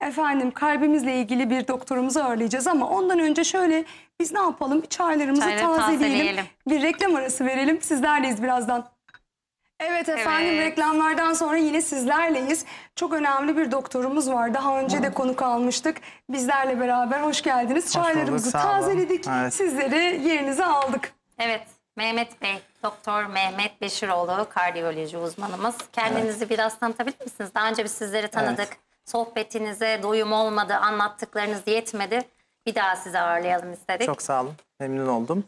Efendim kalbimizle ilgili bir doktorumuzu ağırlayacağız ama ondan önce şöyle biz ne yapalım? Bir çaylarımızı Çayları tazeleyelim. Bir reklam arası verelim. Sizlerleyiz birazdan. Evet efendim evet. reklamlardan sonra yine sizlerleyiz. Çok önemli bir doktorumuz var. Daha önce evet. de konuk almıştık. Bizlerle beraber hoş geldiniz. Hoş Çaylarımızı bulduk, tazeledik. Evet. Sizleri yerinize aldık. Evet Mehmet Bey, Doktor Mehmet Beşiroğlu kardiyoloji uzmanımız. Kendinizi evet. biraz tanıtabilir misiniz? Daha önce biz sizleri tanıdık. Evet. Sohbetinize doyum olmadı, anlattıklarınız yetmedi. Bir daha sizi ağırlayalım istedik. Çok sağ olun, memnun oldum.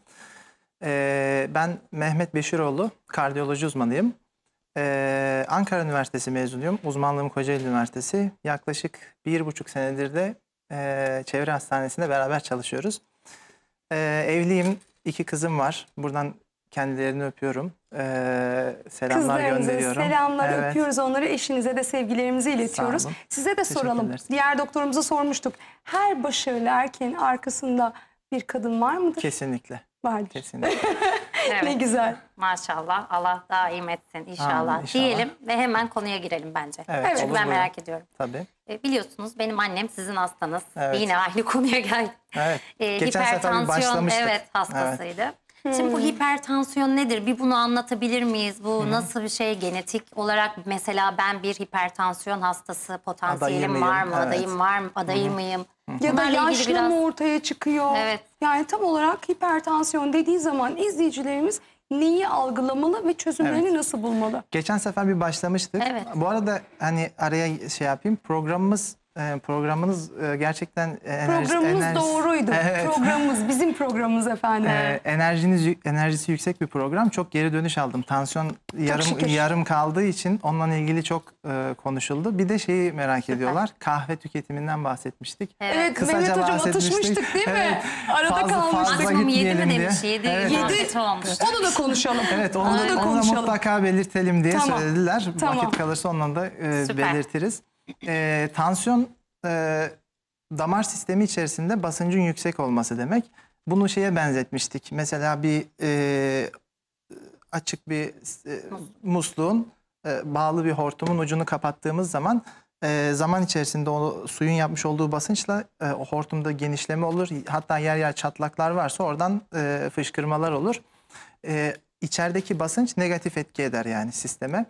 Ee, ben Mehmet Beşiroğlu, kardiyoloji uzmanıyım. Ee, Ankara Üniversitesi mezunuyum. Uzmanlığım Kocaeli Üniversitesi. Yaklaşık bir buçuk senedir de e, çevre hastanesinde beraber çalışıyoruz. Ee, evliyim, iki kızım var. Buradan kendilerini öpüyorum. Ee, selamlar gönderiyorum. Selamlar evet. öpüyoruz onları. Eşinize de sevgilerimizi iletiyoruz. Size de soralım. Diğer doktorumuza sormuştuk. Her başarılı erkeğin arkasında bir kadın var mıdır? Kesinlikle. Vardır. Kesinlikle. evet. Ne güzel. Maşallah. Allah daim etsin inşallah. Amin, inşallah. Diyelim ve hemen konuya girelim bence. Evet. Çünkü olur, ben buyurun. Merak ediyorum. Tabii. E, biliyorsunuz benim annem sizin hastanız. Evet. Yine aynı konuya geldi. Evet. E, Geçen hipertansiyon evet, hastasıydı. Evet. Şimdi bu hipertansiyon nedir? Bir bunu anlatabilir miyiz? Bu Hı-hı. nasıl bir şey? Genetik olarak mesela ben bir hipertansiyon hastası potansiyelim adayım var mı? Evet. Adayım var mı? Aday Hı-hı. mıyım? Hı-hı. Ya da yaşlı biraz... mı ortaya çıkıyor? Evet. Yani tam olarak hipertansiyon dediği zaman izleyicilerimiz neyi algılamalı ve çözümlerini evet. nasıl bulmalı? Geçen sefer bir başlamıştık. Evet. Bu arada hani araya şey yapayım. Programımız... Programınız gerçekten enerji, programımız enerji... doğruydu. Evet. Programımız bizim programımız efendim. Ee, enerjiniz enerjisi yüksek bir program. Çok geri dönüş aldım. Tansiyon çok yarım şükür. yarım kaldığı için onunla ilgili çok e, konuşuldu. Bir de şeyi merak Süper. ediyorlar. Kahve tüketiminden bahsetmiştik. Evet, evet kısaca Mehmet hocam atışmıştık değil mi? Evet. Arada fazla, kalmıştık. Fazla gitmeyelim diye. Yedi. Evet. Yedi. Onu da konuşalım. Evet, onu, onu da konuşalım. Onu da mutlaka belirtelim diye tamam. söylediler. Tamam. Vakit kalırsa ondan da e, belirtiriz. E, tansiyon e, damar sistemi içerisinde basıncın yüksek olması demek. Bunu şeye benzetmiştik. Mesela bir e, açık bir e, musluğun e, bağlı bir hortumun ucunu kapattığımız zaman e, zaman içerisinde o suyun yapmış olduğu basınçla e, o hortumda genişleme olur. Hatta yer yer çatlaklar varsa oradan e, fışkırmalar olur. E, içerideki basınç negatif etki eder yani sisteme.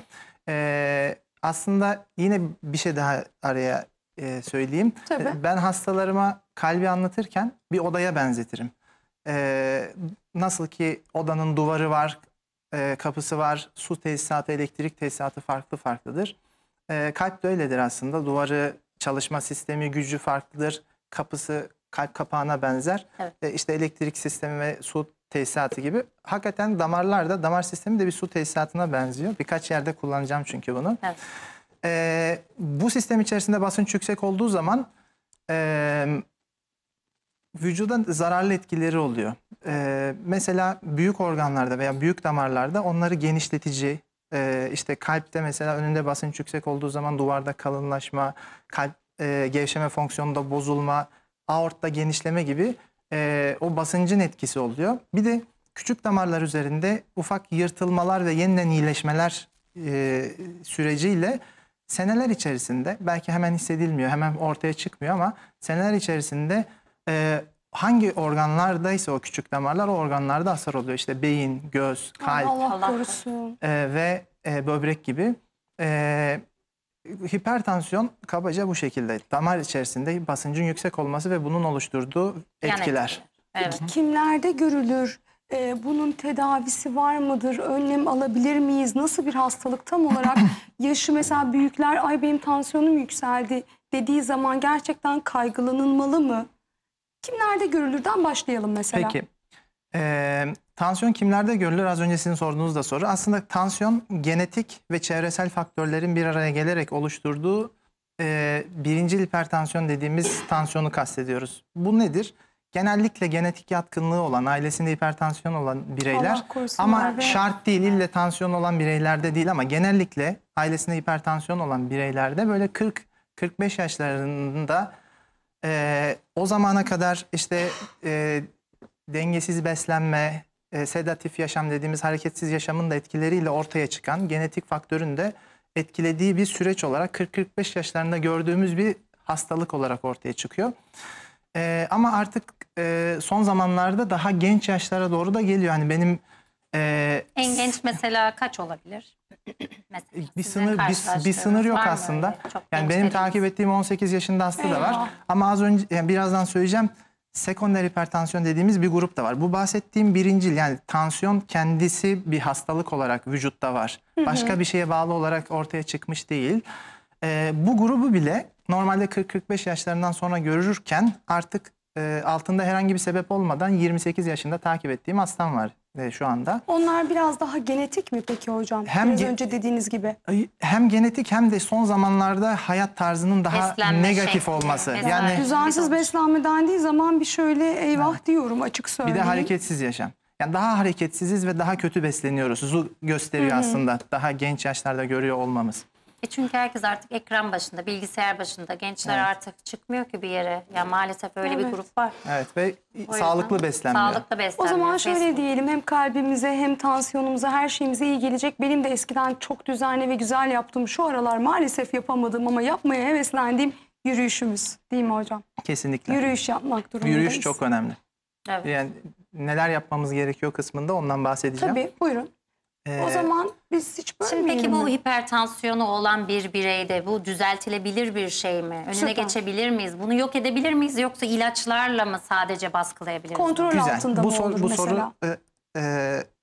Evet. Aslında yine bir şey daha araya e, söyleyeyim. Tabii. Ben hastalarıma kalbi anlatırken bir odaya benzetirim. E, nasıl ki odanın duvarı var, e, kapısı var, su tesisatı, elektrik tesisatı farklı farklıdır. E, kalp de öyledir aslında. Duvarı, çalışma sistemi, gücü farklıdır. Kapısı kalp kapağına benzer. Evet. E, işte elektrik sistemi ve su tesisatı gibi. Hakikaten damarlarda damar sistemi de bir su tesisatına benziyor. Birkaç yerde kullanacağım çünkü bunu. Evet. Ee, bu sistem içerisinde basınç yüksek olduğu zaman e, vücuda zararlı etkileri oluyor. E, mesela büyük organlarda veya büyük damarlarda onları genişletici, e, işte kalpte mesela önünde basınç yüksek olduğu zaman duvarda kalınlaşma, kalp e, gevşeme fonksiyonunda bozulma, aortta genişleme gibi Ee, o basıncın etkisi oluyor. Bir de küçük damarlar üzerinde ufak yırtılmalar ve yeniden iyileşmeler e, süreciyle seneler içerisinde belki hemen hissedilmiyor, hemen ortaya çıkmıyor ama seneler içerisinde e, hangi organlardaysa o küçük damarlar o organlarda hasar oluyor. İşte beyin, göz, kalp, Allah Allah korusun. E, ve e, böbrek gibi. E, hipertansiyon kabaca bu şekilde. Damar içerisinde basıncın yüksek olması ve bunun oluşturduğu etkiler. Yani, evet. Kimlerde görülür? Ee, bunun tedavisi var mıdır? Önlem alabilir miyiz? Nasıl bir hastalık tam olarak? Yaşı mesela büyükler, ay benim tansiyonum yükseldi dediği zaman gerçekten kaygılanılmalı mı? Kimlerde görülürden başlayalım mesela. Peki. Ee, tansiyon kimlerde görülür? Az önce sizin sorduğunuz da soru. Aslında tansiyon genetik ve çevresel faktörlerin bir araya gelerek oluşturduğu e, birincil hipertansiyon dediğimiz tansiyonu kastediyoruz. Bu nedir? Genellikle genetik yatkınlığı olan, ailesinde hipertansiyon olan bireyler ama abi. şart değil, ille tansiyon olan bireylerde değil ama genellikle ailesinde hipertansiyon olan bireylerde böyle kırk kırk beş yaşlarında e, o zamana kadar işte e, dengesiz beslenme, e, sedatif yaşam dediğimiz hareketsiz yaşamın da etkileriyle ortaya çıkan genetik faktörün de etkilediği bir süreç olarak kırk kırk beş yaşlarında gördüğümüz bir hastalık olarak ortaya çıkıyor. Ee, ama artık e, son zamanlarda daha genç yaşlara doğru da geliyor. Hani benim e, en genç mesela kaç olabilir? Mesela bir sınır bir, bir sınır yok aslında. Yani benim takip ettiğim on sekiz yaşında hasta da var. Ama az önce yani birazdan söyleyeceğim. Sekonder hipertansiyon dediğimiz bir grup da var. Bu bahsettiğim birincil yani tansiyon kendisi bir hastalık olarak vücutta var. Başka bir şeye bağlı olarak ortaya çıkmış değil. Ee, bu grubu bile normalde kırk kırk beş yaşlarından sonra görürken artık e, altında herhangi bir sebep olmadan yirmi sekiz yaşında takip ettiğim hastam var e, şu anda. Onlar biraz daha genetik mi peki hocam? Hem biraz önce dediğiniz gibi. Hem genetik hem de son zamanlarda hayat tarzının daha beslenme negatif şey. olması. Beslenme. Yani düzensiz beslenmeden değil zaman bir şöyle eyvah ha. diyorum açık söyleyeyim. Bir de hareketsiz yaşam. Yani daha hareketsiziz ve daha kötü besleniyoruz. Bu gösteriyor Hı -hı. aslında daha genç yaşlarda görüyor olmamız. E çünkü herkes artık ekran başında, bilgisayar başında. Gençler evet. artık çıkmıyor ki bir yere. Ya yani maalesef öyle evet. bir grup var. Evet ve o sağlıklı beslenmiyor. Sağlıklı beslenmiyor. O zaman şöyle Beslenme. diyelim hem kalbimize hem tansiyonumuza her şeyimize iyi gelecek. Benim de eskiden çok düzenli ve güzel yaptığım şu aralar maalesef yapamadığım ama yapmaya heveslendiğim yürüyüşümüz değil mi hocam? Kesinlikle. Yürüyüş yapmak durumundayız. Yürüyüş çok önemli. Evet. Yani neler yapmamız gerekiyor kısmında ondan bahsedeceğim. Tabii buyurun. O zaman biz hiç bölmeyelim. Şimdi peki bu mi? hipertansiyonu olan bir bireyde bu düzeltilebilir bir şey mi? Önüne Süper. geçebilir miyiz? Bunu yok edebilir miyiz? Yoksa ilaçlarla mı sadece baskılayabiliriz? Kontrol Güzel. altında bu mı sor, olur bu mesela? Bu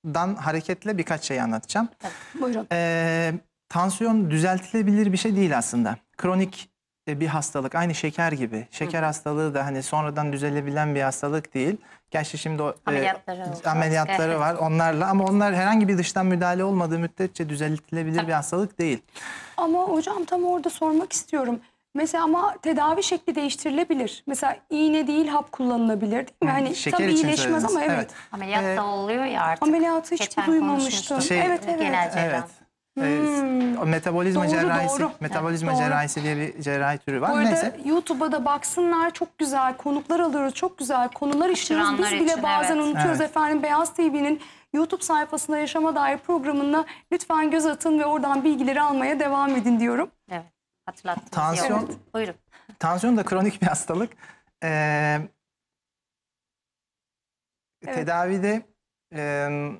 sorudan e, e, hareketle birkaç şey anlatacağım. Evet. Buyurun. E, tansiyon düzeltilebilir bir şey değil aslında. Kronik e, bir hastalık. Aynı şeker gibi. Şeker Hı. hastalığı da hani sonradan düzelebilen bir hastalık değil. Gerçi şimdi o, ameliyatları, e, ameliyatları evet. var onlarla ama onlar herhangi bir dıştan müdahale olmadığı müddetçe düzeltilebilir Tabii. bir hastalık değil. Ama hocam tam orada sormak istiyorum. Mesela ama tedavi şekli değiştirilebilir. Mesela iğne değil hap kullanılabilir değil mi? Yani şeker tabii iyileşmez ama evet. evet. Ameliyat da oluyor ya artık. Ameliyatı hiç duymamıştım. Şey, evet evet. Genel evet. Hmm. E, metabolizma doğru, cerrahisi, doğru. metabolizma evet, cerrahisi doğru. diye bir cerrahi türü var. Bu arada Neyse. YouTube'a da baksınlar, çok güzel konuklar alıyoruz, çok güzel konular işliyoruz. Biz bile için, bazen evet. unutuyoruz evet. efendim. Beyaz T V'nin YouTube sayfasında Yaşama Dair programına lütfen göz atın ve oradan bilgileri almaya devam edin diyorum. Evet, hatırlattınız. Tansiyon, evet. Buyurun. Tansiyon da kronik bir hastalık. Ee, evet. Tedavide... Ee,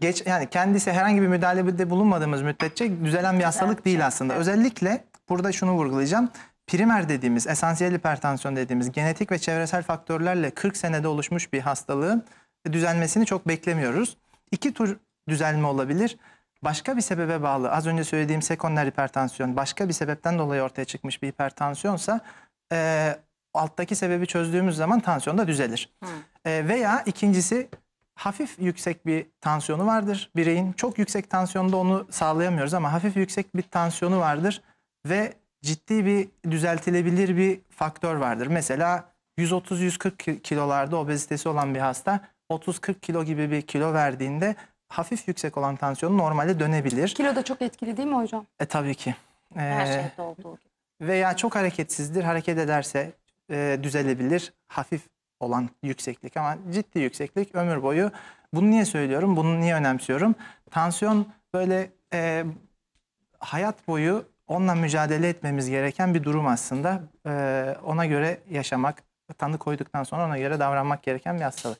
geç yani kendisi herhangi bir müdahalede bulunmadığımız müddetçe düzelen bir hastalık değil aslında. Özellikle burada şunu vurgulayacağım. Primer dediğimiz, esansiyel hipertansiyon dediğimiz genetik ve çevresel faktörlerle kırk senede oluşmuş bir hastalığın düzelmesini çok beklemiyoruz. İki tür düzelme olabilir. Başka bir sebebe bağlı. Az önce söylediğim sekonder hipertansiyon başka bir sebepten dolayı ortaya çıkmış bir hipertansiyonsa e, alttaki sebebi çözdüğümüz zaman tansiyon da düzelir. E, veya ikincisi hafif yüksek bir tansiyonu vardır bireyin. Çok yüksek tansiyonda onu sağlayamıyoruz ama hafif yüksek bir tansiyonu vardır ve ciddi bir düzeltilebilir bir faktör vardır. Mesela yüz otuz yüz kırk kilolarda obezitesi olan bir hasta otuz kırk kilo gibi bir kilo verdiğinde hafif yüksek olan tansiyonu normale dönebilir. Kilo da çok etkili değil mi hocam? E tabii ki. Ee, Her şeyde olduğu gibi. Veya çok hareketsizdir. Hareket ederse e, düzelebilir. Hafif olan yükseklik ama ciddi yükseklik ömür boyu. Bunu niye söylüyorum? Bunu niye önemsiyorum? Tansiyon böyle e, hayat boyu onunla mücadele etmemiz gereken bir durum aslında. Ee, ona göre yaşamak, tanı koyduktan sonra ona göre davranmak gereken bir hastalık.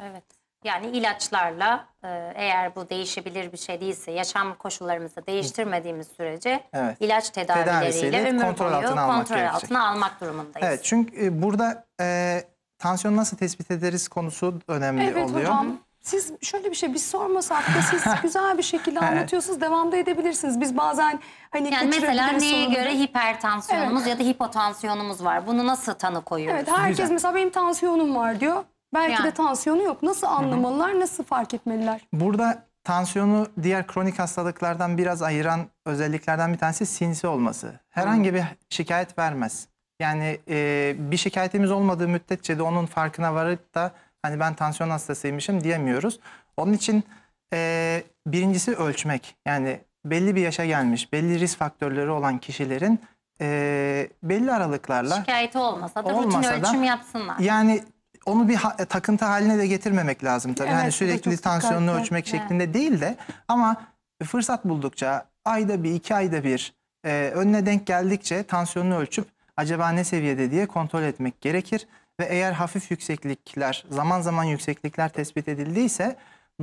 Evet. Yani ilaçlarla eğer bu değişebilir bir şey değilse, yaşam koşullarımızı değiştirmediğimiz sürece evet. ilaç tedavileriyle ömür kontrol boyu altına almak kontrol gerekecek. altına almak durumundayız. Evet, çünkü burada e, tansiyon nasıl tespit ederiz konusu önemli evet, oluyor. Evet hocam. Siz şöyle bir şey biz sormasak da siz güzel bir şekilde anlatıyorsunuz, devamda edebilirsiniz. Biz bazen hani yani mesela neye sonunda... göre hipertansiyonumuz evet. ya da hipotansiyonumuz var. Bunu nasıl tanı koyuyoruz? Evet, herkes güzel. Mesela benim tansiyonum var diyor. Belki yani. de tansiyonu yok. Nasıl anlamalılar, Hı-hı. nasıl fark etmeliler? Burada tansiyonu diğer kronik hastalıklardan biraz ayıran özelliklerden bir tanesi sinsi olması. Herhangi Hı-hı. bir şikayet vermez. Yani e, bir şikayetimiz olmadığı müddetçe de onun farkına varıp da hani ben tansiyon hastasıymışım diyemiyoruz. Onun için e, birincisi ölçmek. Yani belli bir yaşa gelmiş, belli risk faktörleri olan kişilerin e, belli aralıklarla... Şikayeti olmasa da olmasa rutin ölçüm da, yapsınlar. Yani... Onu bir ha takıntı haline de getirmemek lazım tabii. Evet, yani sürekli tansiyonunu dikkatli. ölçmek evet. şeklinde değil de ama fırsat buldukça ayda bir, iki ayda bir e, önüne denk geldikçe tansiyonunu ölçüp acaba ne seviyede diye kontrol etmek gerekir. Ve eğer hafif yükseklikler, zaman zaman yükseklikler tespit edildiyse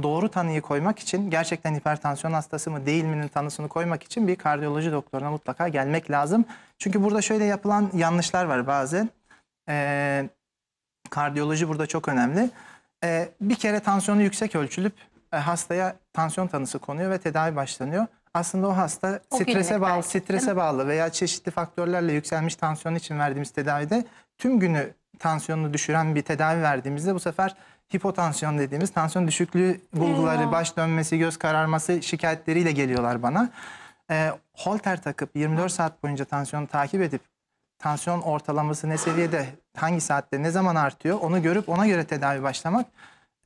doğru tanıyı koymak için gerçekten hipertansiyon hastası mı değil mi'nin tanısını koymak için bir kardiyoloji doktoruna mutlaka gelmek lazım. Çünkü burada şöyle yapılan yanlışlar var bazen. Eee... Kardiyoloji burada çok önemli. Ee, bir kere tansiyonu yüksek ölçülüp e, hastaya tansiyon tanısı konuyor ve tedavi başlanıyor. Aslında o hasta o strese bağlı, belki, strese bağlı veya çeşitli faktörlerle yükselmiş tansiyon için verdiğimiz tedavide tüm günü tansiyonunu düşüren bir tedavi verdiğimizde bu sefer hipotansiyon dediğimiz tansiyon düşüklüğü bulguları, Eyvah. baş dönmesi, göz kararması şikayetleriyle geliyorlar bana. Ee, holter takıp yirmi dört saat boyunca tansiyonu takip edip tansiyon ortalaması ne seviyede, hangi saatte, ne zaman artıyor onu görüp ona göre tedavi başlamak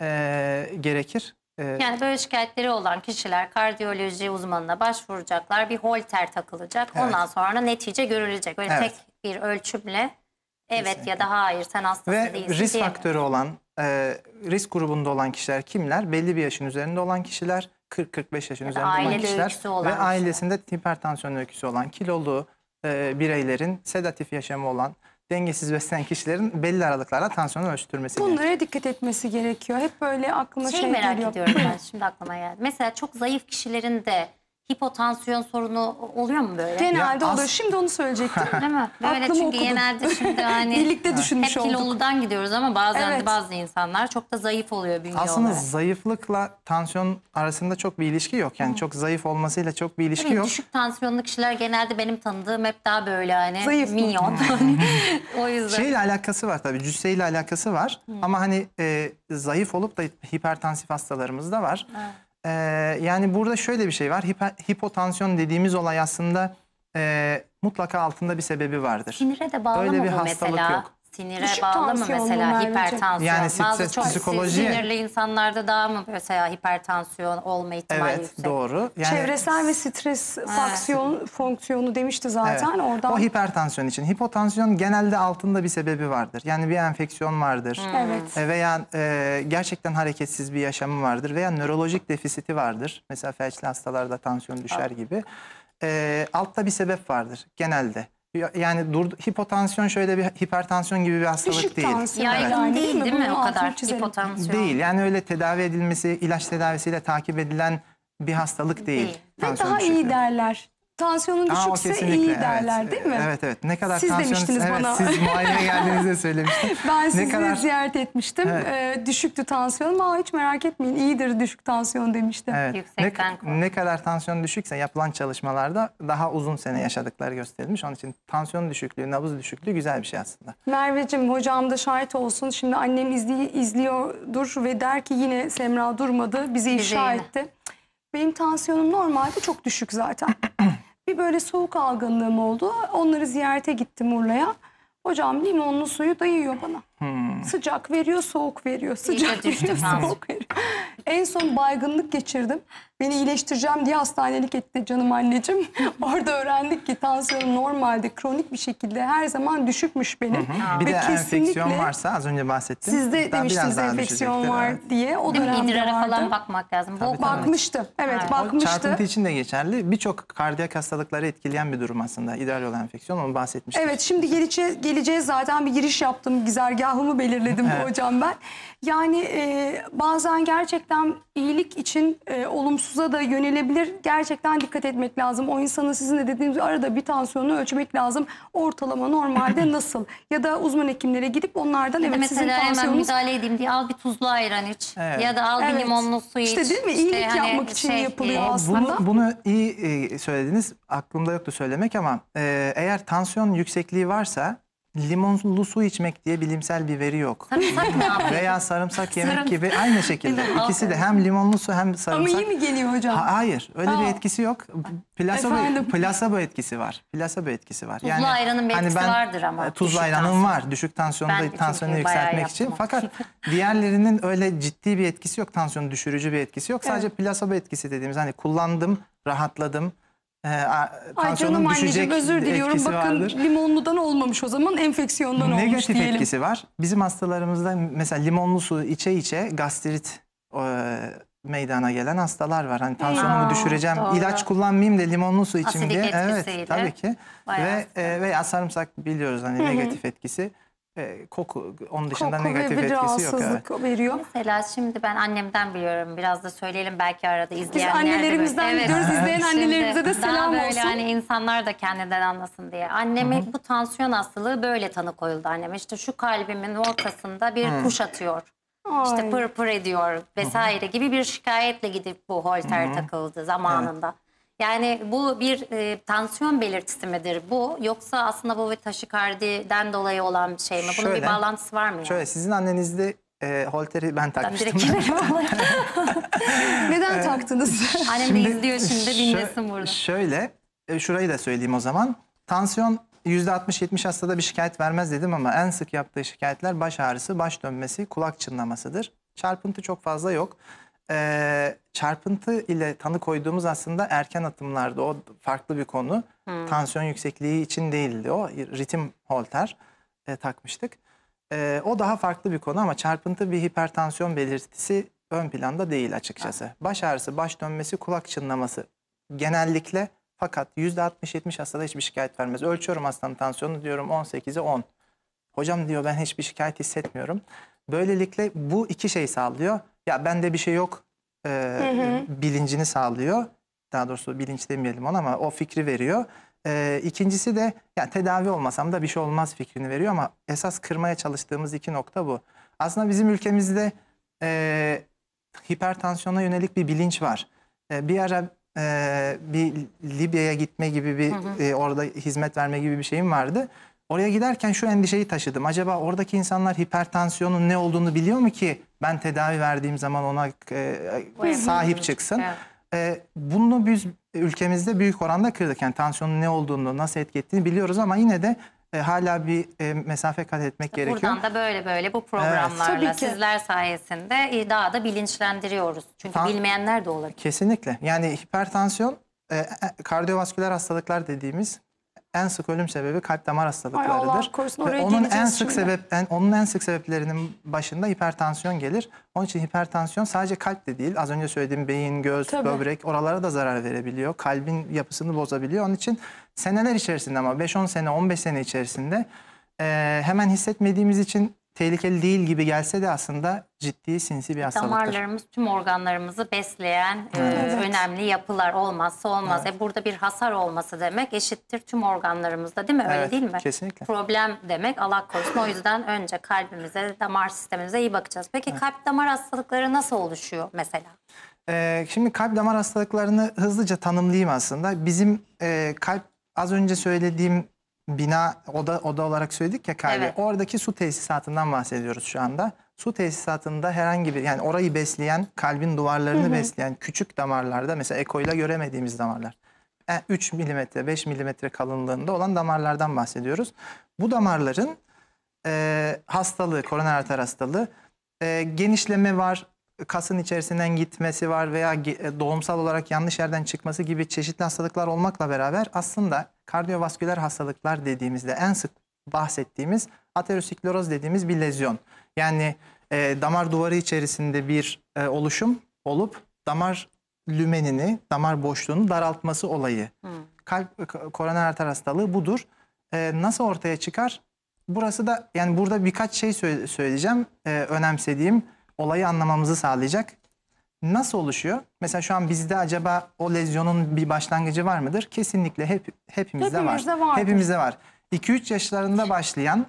e, gerekir. E, yani böyle şikayetleri olan kişiler kardiyoloji uzmanına başvuracaklar, bir holter takılacak. Evet. Ondan sonra netice görülecek. Öyle evet. tek bir ölçümle evet Kesinlikle. ya da hayır sen hastası Ve değilsin. Ve risk faktörü olan, e, risk grubunda olan kişiler kimler? Belli bir yaşın üzerinde olan kişiler, kırk kırk beş yaşın ya üzerinde olan kişiler olan ve kişiler. ailesinde hipertansiyon öyküsü olan, kilolu, bireylerin sedatif yaşamı olan, dengesiz beslenen kişilerin belli aralıklarla tansiyonu ölçtürmesi Bunlara gerekiyor. Bunlara dikkat etmesi gerekiyor. Hep böyle aklıma şey, şey merak geliyor. ediyorum ben şimdi aklıma geldi. Mesela çok zayıf kişilerin de hipotansiyon sorunu oluyor mu böyle? Genelde ya, oluyor. Şimdi onu söyleyecektim. Değil mi? Böyle Aklımı çünkü okudum. genelde şimdi hani birlikte düşünmüş hep kiloludan olduk. gidiyoruz ama bazen evet. bazı insanlar çok da zayıf oluyor bünye olarak. Aslında zayıflıkla tansiyon arasında çok bir ilişki yok. Yani Hı. çok zayıf olmasıyla çok bir ilişki Tabii, yok. Düşük tansiyonlu kişiler genelde benim tanıdığım hep daha böyle hani zayıf minyon. O yüzden. Şeyle alakası var tabii. Cüsseyle alakası var. Hı. Ama hani e, zayıf olup da hipertansif hastalarımız da var. Evet. Ee, yani burada şöyle bir şey var. Hiper, hipotansiyon dediğimiz olay aslında e, mutlaka altında bir sebebi vardır. Sinire de bağlı Öyle mı bir bu hastalık mesela? Yok. Sinire Düşük bağlı mı mesela hipertansiyon? Yani Bazı çok psikolojiye... sinirli insanlarda daha mı mesela hipertansiyon olma ihtimali evet, yüksek? Evet doğru. Yani... Çevresel ve stres evet. fonksiyon, fonksiyonu demişti zaten. Evet. Oradan... O hipertansiyon için. Hipotansiyon genelde altında bir sebebi vardır. Yani bir enfeksiyon vardır. Hmm. Evet. Veya e, gerçekten hareketsiz bir yaşamı vardır. Veya nörolojik defisiti vardır. Mesela felçli hastalarda tansiyon düşer evet. gibi. E, altta bir sebep vardır genelde. Yani dur, hipotansiyon şöyle bir hipertansiyon gibi bir hastalık Düşük değil. Yaygın yani yani değil değil, değil mi o kadar hipotansiyon? Değil yani öyle tedavi edilmesi, ilaç tedavisiyle takip edilen bir hastalık değil. değil. Ve daha düşüklüğü. iyi derler. Tansiyonun düşükse Aa, iyi derler evet. değil mi? Evet evet. Ne kadar siz tansiyonun... demiştiniz evet, bana. Siz muayene geldiğinizde söylemiştim. Ben sizi kadar... ziyaret etmiştim. Evet. Ee, düşüktü tansiyonum. Aa, hiç merak etmeyin iyidir düşük tansiyon demiştim. Evet. Ne, ne kadar tansiyon düşükse yapılan çalışmalarda daha uzun sene yaşadıkları gösterilmiş. Onun için tansiyon düşüklüğü, nabız düşüklüğü güzel bir şey aslında. Merveciğim hocam da şahit olsun. Şimdi annem izli, izliyordur ve der ki yine Semra durmadı. Bizi ifşa etti. Benim tansiyonum normalde çok düşük zaten. Bir böyle soğuk algınlığım oldu. Onları ziyarete gittim Urla'ya. Hocam limonlu suyu dayıyor bana. Hmm. Sıcak veriyor, soğuk veriyor. Sıcak veriyor, soğuk veriyor. En son baygınlık geçirdim. Beni iyileştireceğim diye hastanelik etti canım anneciğim. Orada öğrendik ki tansiyonum normalde kronik bir şekilde her zaman düşükmüş benim. Hı hı. Bir Ve de enfeksiyon varsa az önce bahsettim. Siz de demiştiniz enfeksiyon var evet. diye. O dönemde idrara falan bakmak lazım. Tabii, bakmıştı. Tabii. Evet, evet bakmıştı. Çarpıntı için de geçerli. Birçok kardiyak hastalıkları etkileyen bir durum aslında. İdrar yolu enfeksiyonu onu bahsetmiştik. Evet şimdi gelece geleceğe zaten bir giriş yaptım. Güzergahımı belirledim evet. hocam ben. Yani e, bazen gerçekten iyilik için e, olumsuza da yönelebilir. Gerçekten dikkat etmek lazım. O insanın sizin de dediğiniz arada bir tansiyonunu ölçmek lazım. Ortalama normalde nasıl? Ya da uzman hekimlere gidip onlardan ya evet mesela sizin tansiyonunuz... hemen müdahale edeyim diye al bir tuzlu ayran iç. Evet. Ya da al evet. bir limonlu suyu iç. İşte değil mi? İyilik işte yapmak hani için şey, yapılıyor e, aslında. Bunu, bunu iyi e, söylediniz. Aklımda yoktu söylemek ama e, eğer tansiyon yüksekliği varsa... Limonlu su içmek diye bilimsel bir veri yok. Sarımsak veya sarımsak yemek Sarım. gibi aynı şekilde. İkisi de hem limonlu su hem sarımsak. Ama iyi mi geliyor hocam? Ha, hayır. Öyle Aa. bir etkisi yok. Plasebo, plasebo etkisi var. Plasebo etkisi var. Tuzlu yani, ayranın bir hani etkisi ben, vardır ama. Tuzlu ayranın var. Düşük tansiyonda tansiyonu yükseltmek için. Fakat diğerlerinin öyle ciddi bir etkisi yok. Tansiyonu düşürücü bir etkisi yok. Sadece evet. plasebo etkisi dediğimiz hani kullandım, rahatladım. Ay canım anneciğim özür diliyorum. Bakın vardır. limonludan olmamış o zaman enfeksiyondan Negatif olmuş diyelim. Negatif etkisi var. Bizim hastalarımızda mesela limonlu su içe içe gastrit e, meydana gelen hastalar var. Hani tansiyonumu ya, düşüreceğim doğru. ilaç kullanmayayım da limonlu su içeyim Asidik diye. Etkisiyle. Evet tabii ki. Bayağı ve e, veya sarımsak biliyoruz hani Hı -hı. negatif etkisi. E, koku onun dışında koku negatif etkisi yok. Koku rahatsızlık veriyor. Mesela şimdi ben annemden biliyorum. Biraz da söyleyelim belki arada izleyenler. Biz annelerimizden evet. biliyoruz. İzleyen annelerimize de selam olsun. Daha böyle hani insanlar da kendinden anlasın diye. Anneme Hı-hı. bu tansiyon hastalığı böyle tanı koyuldu anneme. İşte şu kalbimin ortasında bir Hı-hı. kuş atıyor. Ay. İşte pır pır ediyor vesaire Hı-hı. gibi bir şikayetle gidip bu holter Hı-hı. takıldı zamanında. Evet. Yani bu bir e, tansiyon belirtisi midir bu? Yoksa aslında bu bir taşikardiden dolayı olan bir şey mi? Bunun şöyle, bir bağlantısı var mı? Yani? Şöyle sizin annenizde e, holteri ben takmıştım. Neden taktınız? Annem de izliyor şimdi dinlesin burada. Şöyle e, şurayı da söyleyeyim o zaman. Tansiyon yüzde altmış yetmiş hastada bir şikayet vermez dedim ama en sık yaptığı şikayetler baş ağrısı, baş dönmesi, kulak çınlamasıdır. Çarpıntı çok fazla yok. Ee, çarpıntı ile tanı koyduğumuz aslında erken atımlarda o farklı bir konu. Hmm. Tansiyon yüksekliği için değildi o. Ritim holter e, takmıştık. E, o daha farklı bir konu ama çarpıntı bir hipertansiyon belirtisi ön planda değil açıkçası. Hmm. Baş ağrısı, baş dönmesi, kulak çınlaması genellikle fakat yüzde altmış yetmiş hastada hiçbir şikayet vermez. Ölçüyorum hastanın tansiyonunu diyorum on sekize on. Hocam diyor ben hiçbir şikayet hissetmiyorum. Böylelikle bu iki şey sağlıyor. Ya bende bir şey yok e, hı hı. bilincini sağlıyor. Daha doğrusu bilinç demeyelim ona ama o fikri veriyor. E, ikincisi de ya tedavi olmasam da bir şey olmaz fikrini veriyor ama esas kırmaya çalıştığımız iki nokta bu. Aslında bizim ülkemizde e, hipertansiyona yönelik bir bilinç var. E, bir ara e, bir Libya'ya gitme gibi bir hı hı. E, orada hizmet verme gibi bir şeyim vardı. Oraya giderken şu endişeyi taşıdım. Acaba oradaki insanlar hipertansiyonun ne olduğunu biliyor mu ki ben tedavi verdiğim zaman ona e, sahip çıksın? Evet. E, bunu biz ülkemizde büyük oranda kırdık. Yani tansiyonun ne olduğunu, nasıl etki ettiğini biliyoruz ama yine de e, hala bir e, mesafe kat etmek Buradan gerekiyor. Buradan da böyle böyle bu programlarla evet, sizler sayesinde daha da bilinçlendiriyoruz. Çünkü Tan bilmeyenler de olabilir. Kesinlikle. Yani hipertansiyon, e, kardiyovasküler hastalıklar dediğimiz... En sık ölüm sebebi kalp damar hastalıklarıdır. Ve onun en sık sebep, en, onun en sık sebeplerinin başında hipertansiyon gelir. Onun için hipertansiyon sadece kalp de değil. Az önce söylediğim beyin, göz, Tabii. böbrek oralara da zarar verebiliyor. Kalbin yapısını bozabiliyor. Onun için seneler içerisinde ama beş on sene on beş sene içerisinde e, hemen hissetmediğimiz için tehlikeli değil gibi gelse de aslında ciddi sinsi bir hastalıktır. Damarlarımız tüm organlarımızı besleyen evet. e, önemli yapılar olmazsa olmaz. Evet. E, burada bir hasar olması demek eşittir tüm organlarımızda değil mi? Öyle evet, değil mi? Kesinlikle. Problem demek Allah korusun. O yüzden önce kalbimize, damar sistemimize iyi bakacağız. Peki evet. kalp damar hastalıkları nasıl oluşuyor mesela? E, şimdi kalp damar hastalıklarını hızlıca tanımlayayım aslında. Bizim e, kalp az önce söylediğim Bina, oda, oda olarak söyledik ya kalbi. Evet. Oradaki su tesisatından bahsediyoruz şu anda. Su tesisatında herhangi bir, yani orayı besleyen, kalbin duvarlarını hı hı. besleyen küçük damarlarda, mesela ekoyla göremediğimiz damarlar. Yani üç milimetre, beş milimetre kalınlığında olan damarlardan bahsediyoruz. Bu damarların e, hastalığı, koroner arter hastalığı, e, genişleme var, kasın içerisinden gitmesi var veya doğumsal olarak yanlış yerden çıkması gibi çeşitli hastalıklar olmakla beraber aslında kardiyovasküler hastalıklar dediğimizde en sık bahsettiğimiz ateroskleroz dediğimiz bir lezyon. Yani e, damar duvarı içerisinde bir e, oluşum olup damar lümenini, damar boşluğunu daraltması olayı. Hmm. Kalp, koroner arter hastalığı budur. E, nasıl ortaya çıkar? Burası da yani burada birkaç şey söyleyeceğim. E, önemsediğim olayı anlamamızı sağlayacak. Nasıl oluşuyor? Mesela şu an bizde acaba o lezyonun bir başlangıcı var mıdır? Kesinlikle hep, hepimizde, hepimizde var. Hepimizde var. iki üç yaşlarında başlayan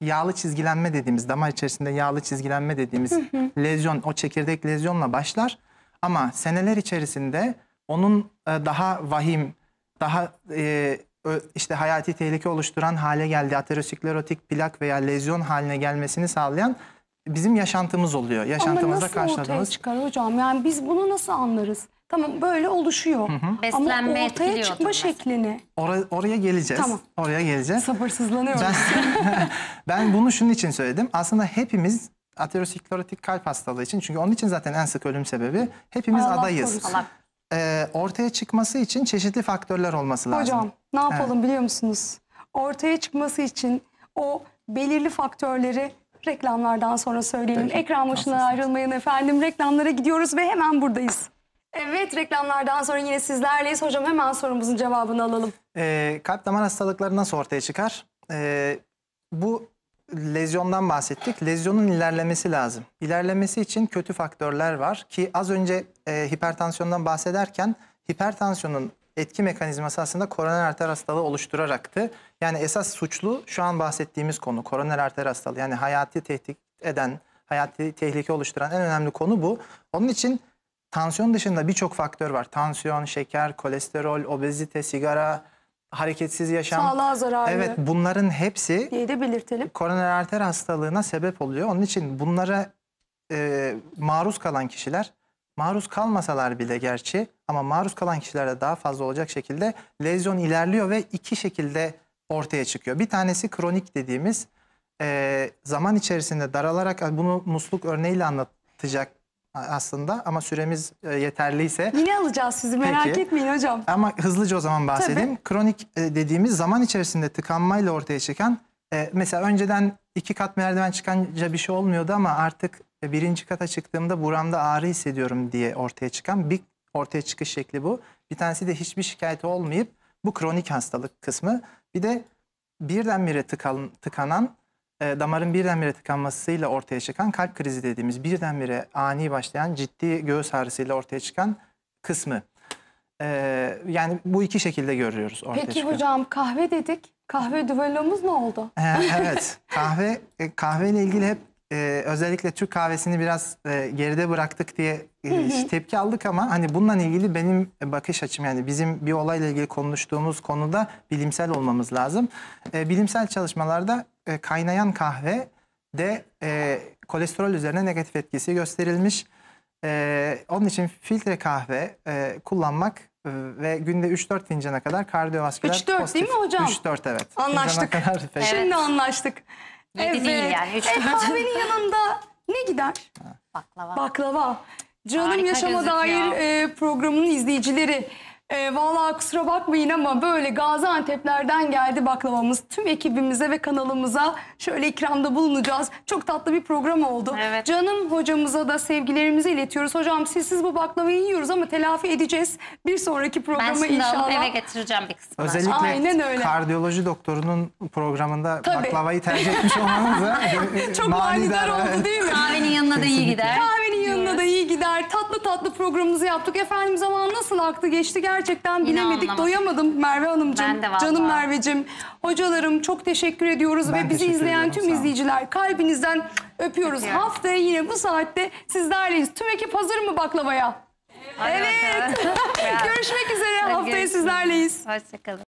yağlı çizgilenme dediğimiz, damar içerisinde yağlı çizgilenme dediğimiz lezyon, o çekirdek lezyonla başlar. Ama seneler içerisinde onun daha vahim, daha e, işte hayati tehlike oluşturan hale geldiği aterosklerotik plak veya lezyon haline gelmesini sağlayan bizim yaşantımız oluyor. Yaşantımızda karşıladığımız. Ama nasıl ortaya çıkar hocam? Yani biz bunu nasıl anlarız? Tamam, böyle oluşuyor. Hı hı. Beslenme ama ortaya çıkma şeklini. Or oraya geleceğiz. Tamam. Oraya geleceğiz. Sabırsızlanıyorum. Ben, ben bunu şunun için söyledim. Aslında hepimiz aterosklerotik kalp hastalığı için, çünkü onun için zaten en sık ölüm sebebi, hepimiz Allah adayız. Ee, ortaya çıkması için çeşitli faktörler olması lazım. Hocam ne yapalım, evet, biliyor musunuz? Ortaya çıkması için o belirli faktörleri reklamlardan sonra söyleyelim. Ekran başından ayrılmayın efendim. Reklamlara gidiyoruz ve hemen buradayız. Evet, reklamlardan sonra yine sizlerleyiz. Hocam hemen sorumuzun cevabını alalım. Ee, kalp damar hastalıkları nasıl ortaya çıkar? Ee, bu lezyondan bahsettik. Lezyonun ilerlemesi lazım. İlerlemesi için kötü faktörler var ki az önce e, hipertansiyondan bahsederken hipertansiyonun etki mekanizması aslında koroner arter hastalığı oluşturaraktı. Yani esas suçlu şu an bahsettiğimiz konu koroner arter hastalığı. Yani hayati tehdit eden, hayati tehlike oluşturan en önemli konu bu. Onun için tansiyon dışında birçok faktör var. Tansiyon, şeker, kolesterol, obezite, sigara, hareketsiz yaşam. Sağlığa zararlı. Evet, bunların hepsi diye de belirtelim, koroner arter hastalığına sebep oluyor. Onun için bunlara e, maruz kalan kişiler, maruz kalmasalar bile gerçi ama maruz kalan kişilerde daha fazla olacak şekilde lezyon ilerliyor ve iki şekilde ortaya çıkıyor. Bir tanesi kronik dediğimiz e, zaman içerisinde daralarak, bunu musluk örneğiyle anlatacak aslında ama süremiz yeterliyse. Yine alacağız sizi, merak peki etmeyin hocam. Ama hızlıca o zaman bahsedeyim. Tabii. Kronik dediğimiz zaman içerisinde tıkanmayla ortaya çıkan, mesela önceden iki kat merdiven çıkınca bir şey olmuyordu ama artık birinci kata çıktığımda buramda ağrı hissediyorum diye ortaya çıkan bir ortaya çıkış şekli bu. Bir tanesi de hiçbir şikayeti olmayıp, bu kronik hastalık kısmı. Bir de birdenbire tıkan, tıkanan, damarın birdenbire tıkanmasıyla ortaya çıkan kalp krizi dediğimiz, birdenbire ani başlayan ciddi göğüs ağrısıyla ortaya çıkan kısmı. Ee, yani bu iki şekilde görüyoruz ortaya Peki çıkan. Hocam kahve dedik. Kahve düvellomuz ne oldu? Ee, evet. Kahve kahveyle ilgili hep e, özellikle Türk kahvesini biraz e, geride bıraktık diye e, tepki aldık ama hani bununla ilgili benim bakış açım, yani bizim bir olayla ilgili konuştuğumuz konuda bilimsel olmamız lazım. E, bilimsel çalışmalarda kaynayan kahve de e, kolesterol üzerine negatif etkisi gösterilmiş. E, onun için filtre kahve e, kullanmak e, ve günde üç dört fincana kadar kardiyovasküler pozitif. üç dört değil mi hocam? üç dört evet. Anlaştık. Kadar, evet. Şimdi anlaştık. Evet. Evet. Değil yani. üç dört. E, kahvenin yanında ne gider? Baklava. Baklava. Canım harika Yaşama Dair e, programının izleyicileri. E, vallahi kusura bakmayın ama böyle Gaziantep'lerden geldi baklavamız. Tüm ekibimize ve kanalımıza şöyle ikramda bulunacağız. Çok tatlı bir program oldu. Evet. Canım hocamıza da sevgilerimizi iletiyoruz. Hocam sizsiz bu baklavayı yiyoruz ama telafi edeceğiz. Bir sonraki programa inşallah. Ben eve getireceğim bir kısmı. Özellikle aynen öyle, kardiyoloji doktorunun programında tabii baklavayı tercih etmiş olmanız da çok manidar oldu değil mi? Kahvenin yanına da iyi gider. Kahvenin yanına da iyi gider. Tatlı tatlı programımızı yaptık. Efendim zaman nasıl aktı geçti gerçekten. Gerçekten bilemedik, doyamadım Merve Hanımcığım, canım Merveciğim, hocalarım çok teşekkür ediyoruz ben ve bizi izleyen tüm izleyiciler kalbinizden öpüyoruz. Öpüyorum. Haftaya yine bu saatte sizlerleyiz. Tüm ekip hazır mı baklavaya? Evet. Evet. Görüşmek üzere, haftaya sizlerleyiz. Hoşçakalın.